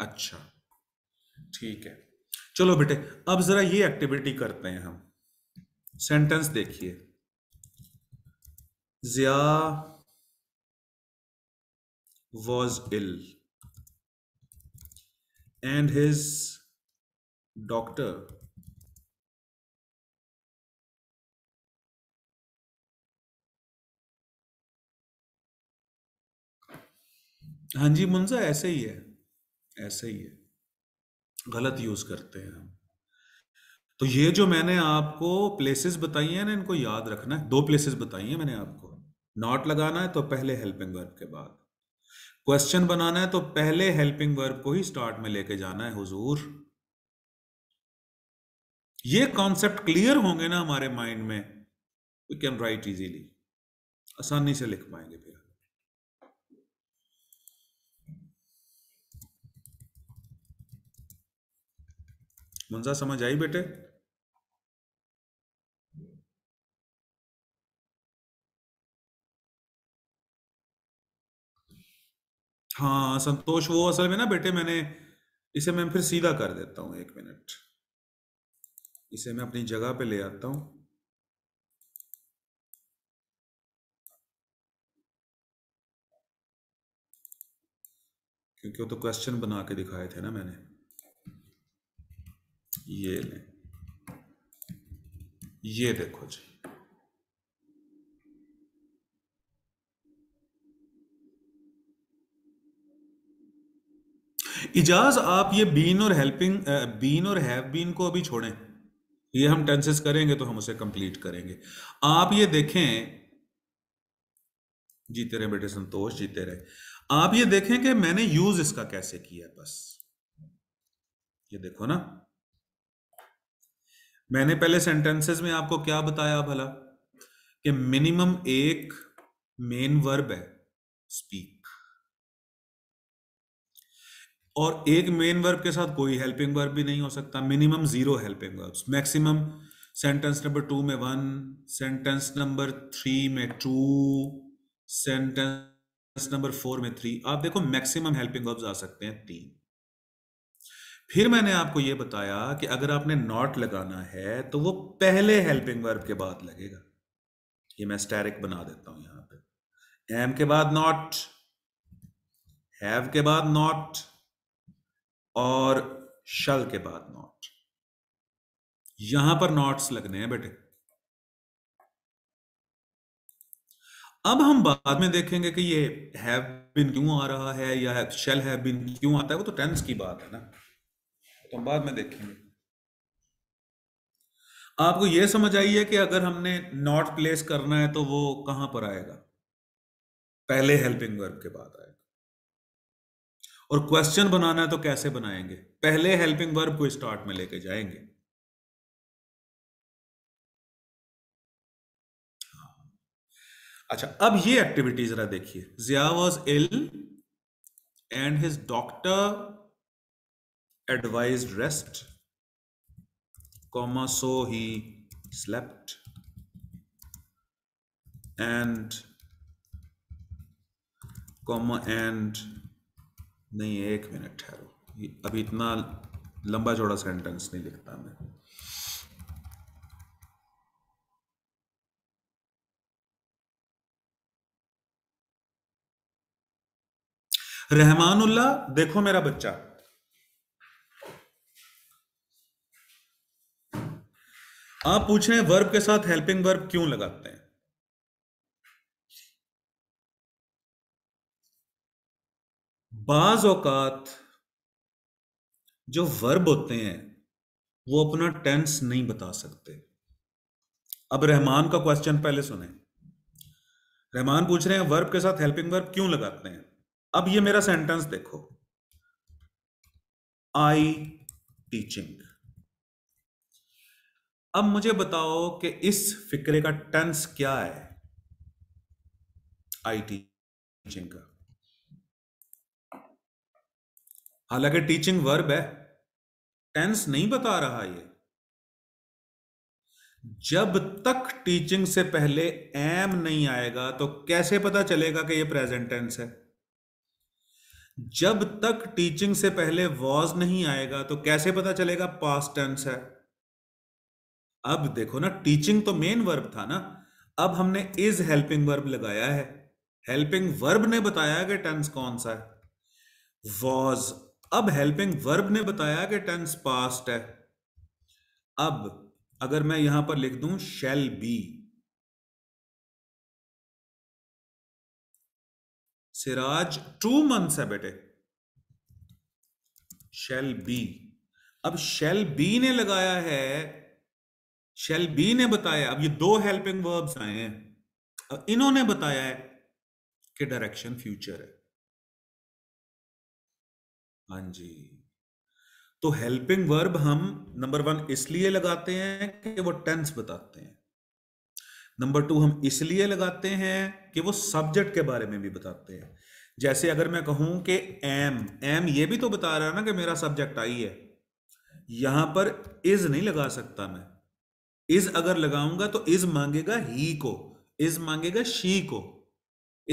अच्छा ठीक है। चलो बेटे, अब जरा ये एक्टिविटी करते हैं हम। सेंटेंस देखिए, Zia was ill and his doctor हाँ जी मुंजा, ऐसे ही है, ऐसे ही है, गलत यूज करते हैं हम। तो ये जो मैंने आपको प्लेसेस बताई हैं ना, इनको याद रखना है। दो प्लेसेस बताई हैं मैंने आपको। नॉट लगाना है तो पहले हेल्पिंग वर्ब के बाद, क्वेश्चन बनाना है तो पहले हेल्पिंग वर्ब को ही स्टार्ट में लेके जाना है हुजूर। ये कॉन्सेप्ट क्लियर होंगे ना हमारे माइंड में, वी कैन राइट इजीली, आसानी से लिख पाएंगे फिर। मुंजा समझ आई बेटे? हाँ संतोष, वो असल में ना बेटे मैंने इसे मैं फिर सीधा कर देता हूं, एक मिनट, इसे मैं अपनी जगह पे ले आता हूं। क्योंकि वो तो क्वेश्चन बना के दिखाए थे ना मैंने। ये ले, ये देखो जी, इजाज आप ये बीन और हेल्पिंग बीन और हैव बीन को अभी छोड़ें, ये हम टेंसेस करेंगे तो हम उसे कंप्लीट करेंगे। आप ये देखें, जीते रहे बेटे संतोष, जीते रहे। आप ये देखें कि मैंने यूज इसका कैसे किया। बस ये देखो ना, मैंने पहले सेंटेंसेस में आपको क्या बताया भला, कि मिनिमम एक मेन वर्ब है स्पीक, और एक मेन वर्ब के साथ कोई हेल्पिंग वर्ब भी नहीं हो सकता। Minimum zero helping verbs, maximum sentence number two में वन, सेंटेंस नंबर थ्री में टू, सेंटेंस नंबर फोर में थ्री। आप देखो मैक्सिमम हेल्पिंग वर्ब्स आ सकते हैं तीन। फिर मैंने आपको यह बताया कि अगर आपने नॉट लगाना है तो वो पहले हेल्पिंग वर्ब के बाद लगेगा। ये मैं स्टैरिक बना देता हूं यहां पे, एम के बाद नॉट, हैव के बाद नॉट और शल के बाद नॉट। यहां पर नॉट्स लगने हैं बेटे। अब हम बाद में देखेंगे कि ये हैव बीन क्यों आ रहा है या शल हैव बीन क्यों आता है, वो तो टेंस की बात है ना, तो हम बाद में देखेंगे। आपको ये समझ आई है कि अगर हमने नॉट प्लेस करना है तो वो कहां पर आएगा, पहले हेल्पिंग वर्ब के बाद आएगा। और क्वेश्चन बनाना है तो कैसे बनाएंगे, पहले हेल्पिंग वर्ब को स्टार्ट में लेके जाएंगे। अच्छा, अब ये एक्टिविटी जरा देखिए। जिया was ill and his doctor advised rest, comma so he slept and comma and नहीं, एक मिनट ठहरो, अभी इतना लंबा चौड़ा सेंटेंस नहीं लिखता मैं। रहमानुल्लाह, देखो मेरा बच्चा, आप पूछ रहे हैं वर्ब के साथ हेल्पिंग वर्ब क्यों लगाते हैं। बाज़ औक़ात जो वर्ब होते हैं वो अपना टेंस नहीं बता सकते। अब रहमान का क्वेश्चन पहले सुने। रहमान पूछ रहे हैं वर्ब के साथ हेल्पिंग वर्ब क्यों लगाते हैं। अब ये मेरा सेंटेंस देखो, आई टीचिंग। अब मुझे बताओ कि इस फिक्रे का टेंस क्या है, आई टीचिंग का। हालांकि टीचिंग वर्ब है, टेंस नहीं बता रहा ये। जब तक टीचिंग से पहले एम नहीं आएगा तो कैसे पता चलेगा कि ये प्रेजेंट टेंस है। जब तक टीचिंग से पहले वॉज नहीं आएगा तो कैसे पता चलेगा पास्ट टेंस है। अब देखो ना, टीचिंग तो मेन वर्ब था ना, अब हमने इज हेल्पिंग वर्ब लगाया है। हेल्पिंग वर्ब ने बताया कि टेंस कौन सा है, वॉज। अब हेल्पिंग वर्ब ने बताया कि टेंस पास्ट है। अब अगर मैं यहां पर लिख दूं shall be, Siraj two months है बेटे, शैल बी। अब शैल बी ने लगाया है, शैल बी ने बताया। अब ये दो हेल्पिंग वर्ब्स आए हैं, अब इन्होंने बताया है कि डायरेक्शन फ्यूचर है। हाँ जी, तो हेल्पिंग वर्ब हम नंबर वन इसलिए लगाते हैं कि वो टेंस बताते हैं, नंबर टू हम इसलिए लगाते हैं कि वो सब्जेक्ट के बारे में भी बताते हैं। जैसे अगर मैं कहूं कि एम, एम ये भी तो बता रहा है ना कि मेरा सब्जेक्ट आई है। यहां पर इज नहीं लगा सकता मैं, इज अगर लगाऊंगा तो इज मांगेगा ही को, इज मांगेगा शी को,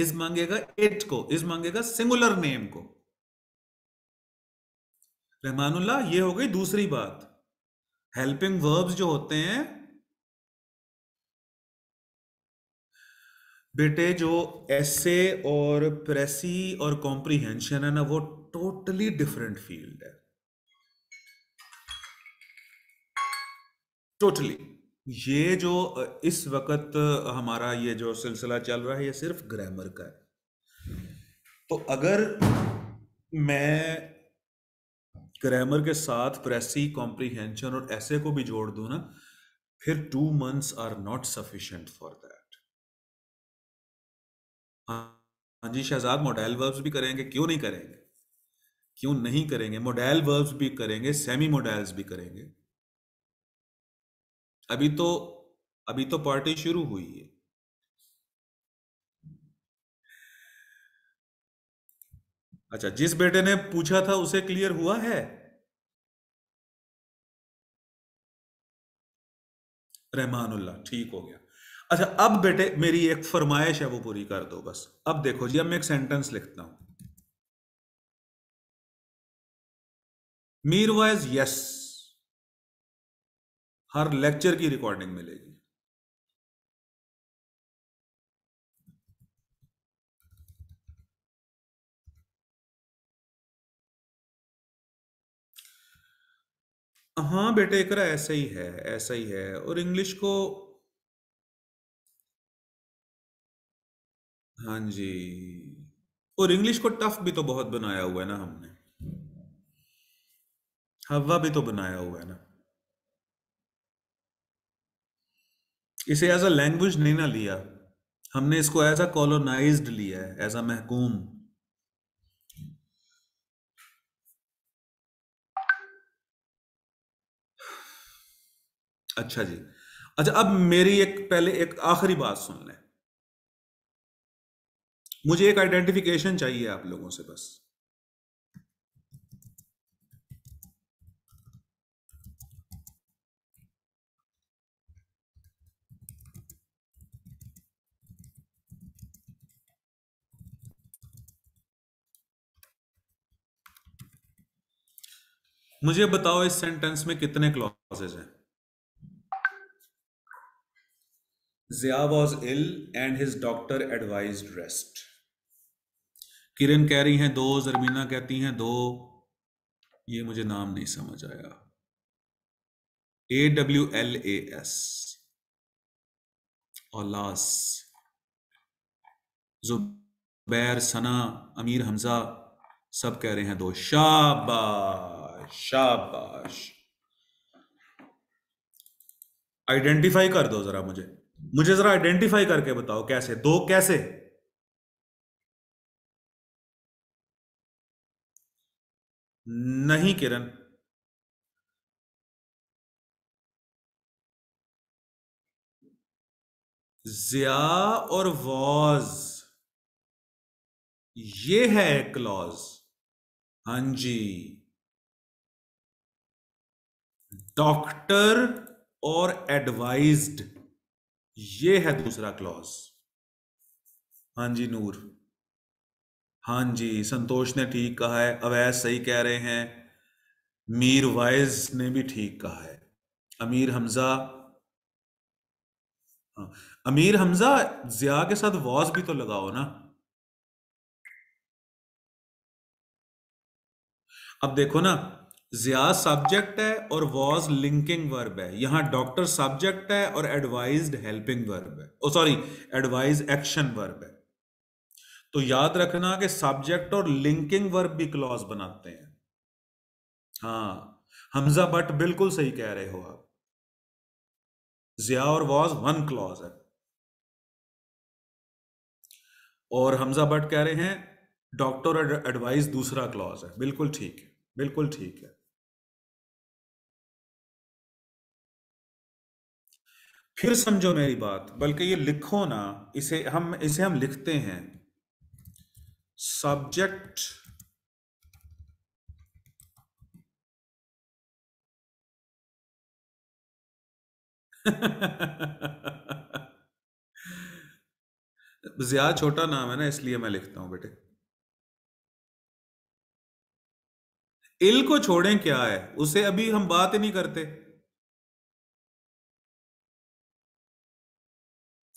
इज मांगेगा इट को, इज मांगेगा सिंगुलर नेम को। रहमानुल्ला। ये हो गई दूसरी बात, हेल्पिंग वर्ब्स जो होते हैं बेटे, जो एसे और प्रेसी और कॉम्प्रीहेंशन है ना, वो टोटली डिफरेंट फील्ड है, टोटली। ये जो इस वक्त हमारा ये जो सिलसिला चल रहा है ये सिर्फ ग्रामर का है। तो अगर मैं ग्रामर के साथ प्रेसी, कॉम्प्रीहेंशन और ऐसे को भी जोड़ दूं ना, फिर two months are not sufficient for that. हाँ जी शहजाद, मॉडल वर्ब्स भी करेंगे, क्यों नहीं करेंगे, क्यों नहीं करेंगे, मॉडल वर्ब्स भी करेंगे, सेमी मॉडल्स भी करेंगे। अभी तो अभी तो पार्टी शुरू हुई है। अच्छा, जिस बेटे ने पूछा था उसे क्लियर हुआ है? रहमानुल्लाह, ठीक हो गया। अच्छा, अब बेटे मेरी एक फरमाइश है, वो पूरी कर दो बस। अब देखो जी, अब मैं एक सेंटेंस लिखता हूं, मीरवाइज यस, हर लेक्चर की रिकॉर्डिंग मिलेगी। हाँ बेटे इकरा, ऐसा ही है, ऐसा ही है। और इंग्लिश को, हाँ जी, और इंग्लिश को टफ भी तो बहुत बनाया हुआ है ना हमने, हवा भी तो बनाया हुआ है ना, इसे एज अ लैंग्वेज नहीं ना लिया हमने, इसको एज अ कॉलोनाइज्ड लिया है, एज अ महकूम। अच्छा जी, अच्छा अब मेरी एक पहले एक आखिरी बात सुन लें, मुझे एक आइडेंटिफिकेशन चाहिए आप लोगों से बस। मुझे बताओ इस सेंटेंस में कितने क्लॉजेज हैं? Zia was ill and his doctor advised rest. किरण कह रही हैं दो, जरमीना कहती हैं दो, ये मुझे नाम नहीं समझ आया, A W L A S, Aulas, Zubair, Sana, Amir, Hamza, सब कह रहे हैं दो। शाबाश, शाबाश, आइडेंटिफाई कर दो जरा मुझे, मुझे जरा आइडेंटिफाई करके बताओ कैसे, दो कैसे? नहीं किरण, ज़िया और वॉज, ये है क्लॉज। हां जी, डॉक्टर और एडवाइज्ड, ये है दूसरा क्लॉज। हां जी नूर, हां जी संतोष ने ठीक कहा है, अवैस सही कह रहे हैं, मीर वाइज ने भी ठीक कहा है, अमीर हमजा, हाँ अमीर हमजा, ज़िया के साथ वॉज भी तो लगाओ ना। अब देखो ना, ज़िया सब्जेक्ट है और वॉज लिंकिंग वर्ब है, यहां डॉक्टर सब्जेक्ट है और एडवाइज्ड हेल्पिंग वर्ब है, oh sorry advise action verb है। तो याद रखना कि सब्जेक्ट और लिंकिंग वर्ब भी क्लॉज बनाते हैं। हाँ हमजा बट बिल्कुल सही कह रहे हो आप, ज़िया और वॉज वन क्लॉज है, और हमजा बट कह रहे हैं डॉक्टर और एडवाइज दूसरा क्लॉज है। बिल्कुल ठीक है, बिल्कुल ठीक है। फिर समझो मेरी बात, बल्कि ये लिखो ना, इसे हम इसे हम लिखते हैं सब्जेक्ट ज़िया छोटा नाम है ना इसलिए मैं लिखता हूं बेटे, इल को छोड़ें क्या है, उसे अभी हम बात ही नहीं करते।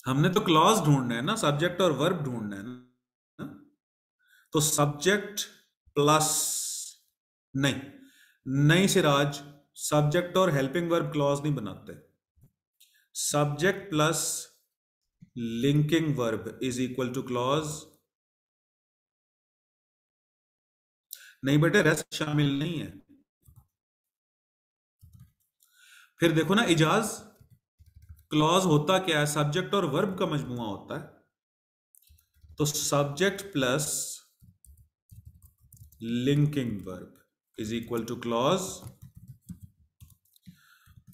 हमने तो क्लॉज ढूंढना है ना, सब्जेक्ट और वर्ब ढूंढना है ना। तो सब्जेक्ट प्लस नहीं नहीं सिराज, सब्जेक्ट और हेल्पिंग वर्ब क्लॉज नहीं बनाते। Subject plus linking verb is equal to clause नहीं बेटे, रेस्ट शामिल नहीं है। फिर देखो ना इजाज, क्लॉज होता क्या है, सब्जेक्ट और वर्ब का मजमुआ होता है। तो subject plus linking verb is equal to clause,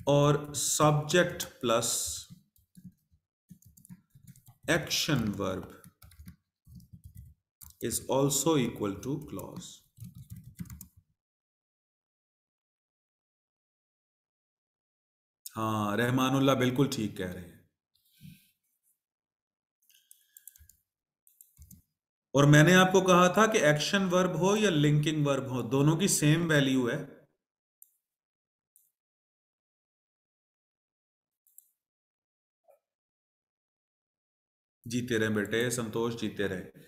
और subject plus action verb is also equal to clause. हाँ रहमानुल्लाह बिल्कुल ठीक कह रहे हैं। और मैंने आपको कहा था कि एक्शन वर्ब हो या लिंकिंग वर्ब हो, दोनों की सेम वैल्यू है। जीते रहे बेटे संतोष, जीते रहे।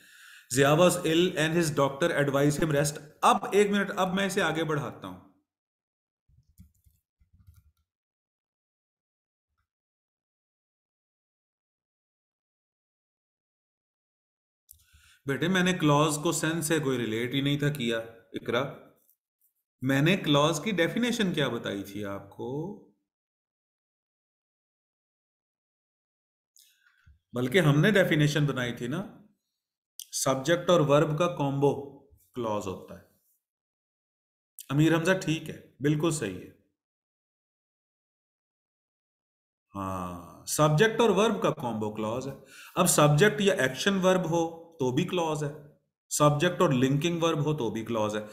जिया was ill and his doctor advise him rest. अब एक मिनट, अब मैं इसे आगे बढ़ाता हूं। बेटे मैंने क्लॉज को सेंस से कोई रिलेट ही नहीं था किया इकरा। मैंने क्लॉज की डेफिनेशन क्या बताई थी आपको, बल्कि हमने डेफिनेशन बनाई थी ना, सब्जेक्ट और वर्ब का कॉम्बो क्लॉज होता है। अमीर हमजा ठीक है, बिल्कुल सही है। हाँ सब्जेक्ट और वर्ब का कॉम्बो क्लॉज है। अब सब्जेक्ट या एक्शन वर्ब हो तो भी क्लॉज है, सब्जेक्ट और लिंकिंग वर्ब हो तो भी क्लॉज है।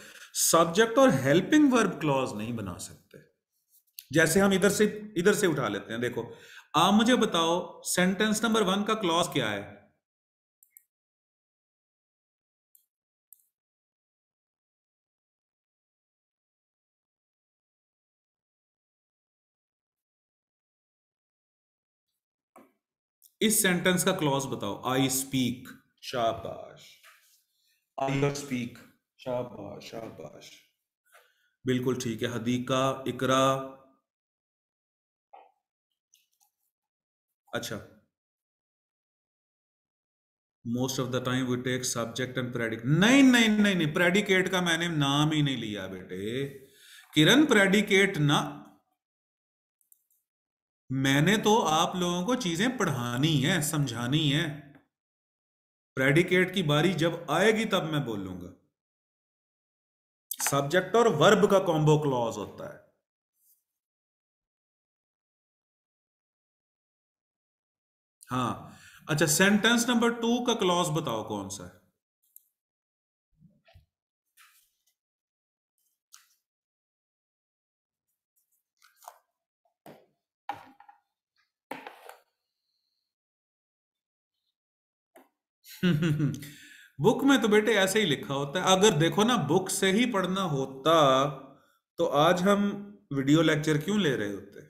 सब्जेक्ट और हेल्पिंग वर्ब क्लॉज नहीं बना सकते। जैसे हम इधर से इधर से उठा लेते हैं। देखो आप मुझे बताओ सेंटेंस नंबर वन का क्लॉज क्या है। इस सेंटेंस का क्लॉज बताओ। आई स्पीक, शाबाश। आई स्पीक, शाबाश शाबाश, बिल्कुल ठीक है। हदीका, इकरा, अच्छा। Most of the time we take subject and predicate. नहीं नहीं नहीं नहीं प्रेडिकेट का मैंने नाम ही नहीं लिया बेटे किरण, प्रेडिकेट ना। मैंने तो आप लोगों को चीजें पढ़ानी है, समझानी है। प्रेडिकेट की बारी जब आएगी तब मैं बोलूंगा। सब्जेक्ट और वर्ब का कॉम्बो क्लॉज होता है। हाँ अच्छा, सेंटेंस नंबर टू का क्लॉज बताओ कौन सा है। बुक में तो बेटे ऐसे ही लिखा होता है। अगर देखो ना बुक से ही पढ़ना होता तो आज हम वीडियो लेक्चर क्यों ले रहे होते,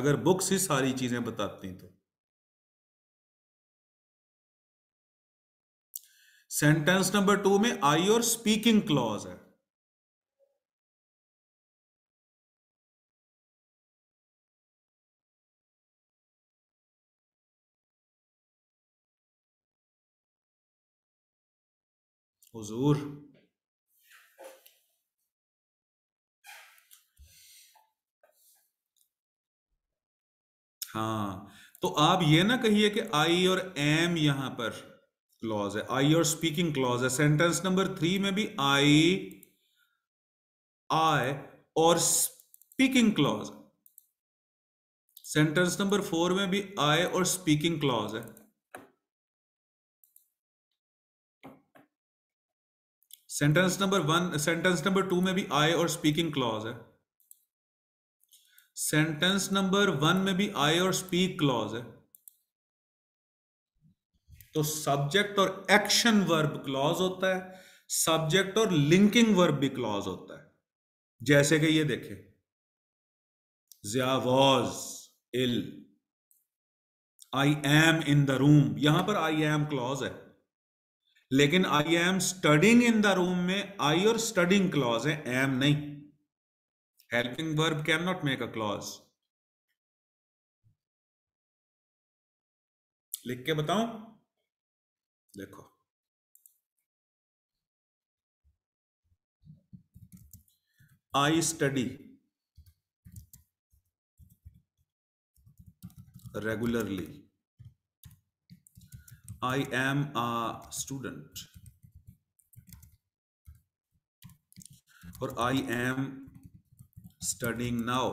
अगर बुक्स ही सारी चीजें बताती तो। सेंटेंस नंबर टू में आई और स्पीकिंग क्लॉज है। हुजूर हाँ, तो आप ये ना कहिए कि आई और एम यहां पर क्लॉज है। आई और स्पीकिंग क्लॉज है। सेंटेंस नंबर थ्री में भी आई आई और speaking clause. Sentence number four में भी आई और स्पीकिंग क्लॉज है। Sentence number one sentence number two में भी आई और स्पीकिंग क्लॉज है। सेंटेंस नंबर वन में भी आई और स्पीक क्लॉज है। तो सब्जेक्ट और एक्शन वर्ब क्लॉज होता है, सब्जेक्ट और लिंकिंग वर्ब भी क्लॉज होता है। जैसे कि ये देखें, ज़ियावाज़ ill, I am in the room, यहां पर आई एम क्लॉज है, लेकिन I am studying in the room में आई और स्टडिंग क्लॉज है, एम नहीं। Helping verb can not make a clause. लिख के बताऊं, देखो I study regularly, I am a student, और आई एम स्टडिंग नाउ।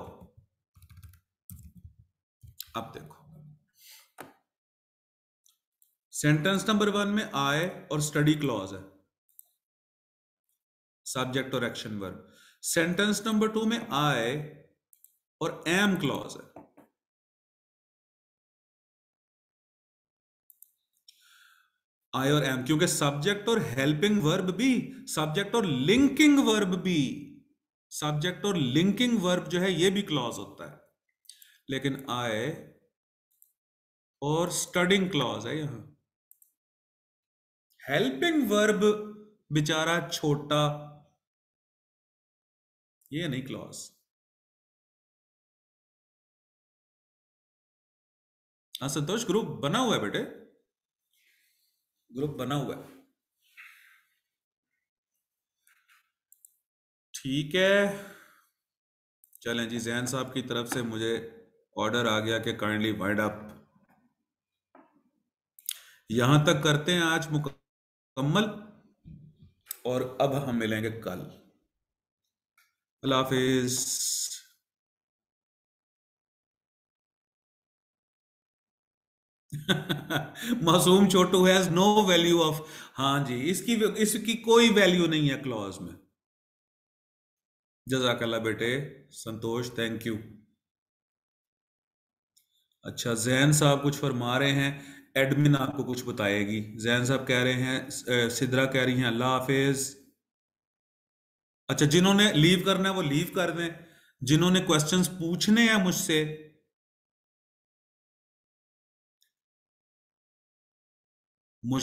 अब देखो सेंटेंस नंबर वन में आई और स्टडी क्लॉज है, सब्जेक्ट और action verb. Sentence number two में आई और एम क्लॉज है। आई और एम, क्योंकि सब्जेक्ट और हेल्पिंग वर्ब भी, सब्जेक्ट और लिंकिंग वर्ब भी, सब्जेक्ट और लिंकिंग वर्ब जो है ये भी क्लॉज होता है, लेकिन आई और स्टडिंग क्लॉज है यहां। हेल्पिंग वर्ब बेचारा छोटा, ये नहीं क्लॉज। हाँ संतोष, ग्रुप बना हुआ है बेटे, ग्रुप बना हुआ है, ठीक है। चलें जी, जैन साहब की तरफ से मुझे ऑर्डर आ गया कि काइंडली वाइंड अप। यहां तक करते हैं आज मुक मुकम्मल, और अब हम मिलेंगे कल। अल्लाह हाफिज। मासूम छोटू हैज नो वैल्यू ऑफ, हाँ जी इसकी इसकी कोई वैल्यू नहीं है क्लॉज में। जज़ाकल्लाह बेटे संतोष, थैंक यू। अच्छा जैन साहब कुछ फरमा रहे हैं, एडमिन आपको कुछ बताएगी। जैन साहब कह रहे हैं, सिद्रा कह रही हैं अल्लाह हाफिज। अच्छा जिन्होंने लीव करना है वो लीव कर दें, जिन्होंने क्वेश्चंस पूछने हैं मुझसे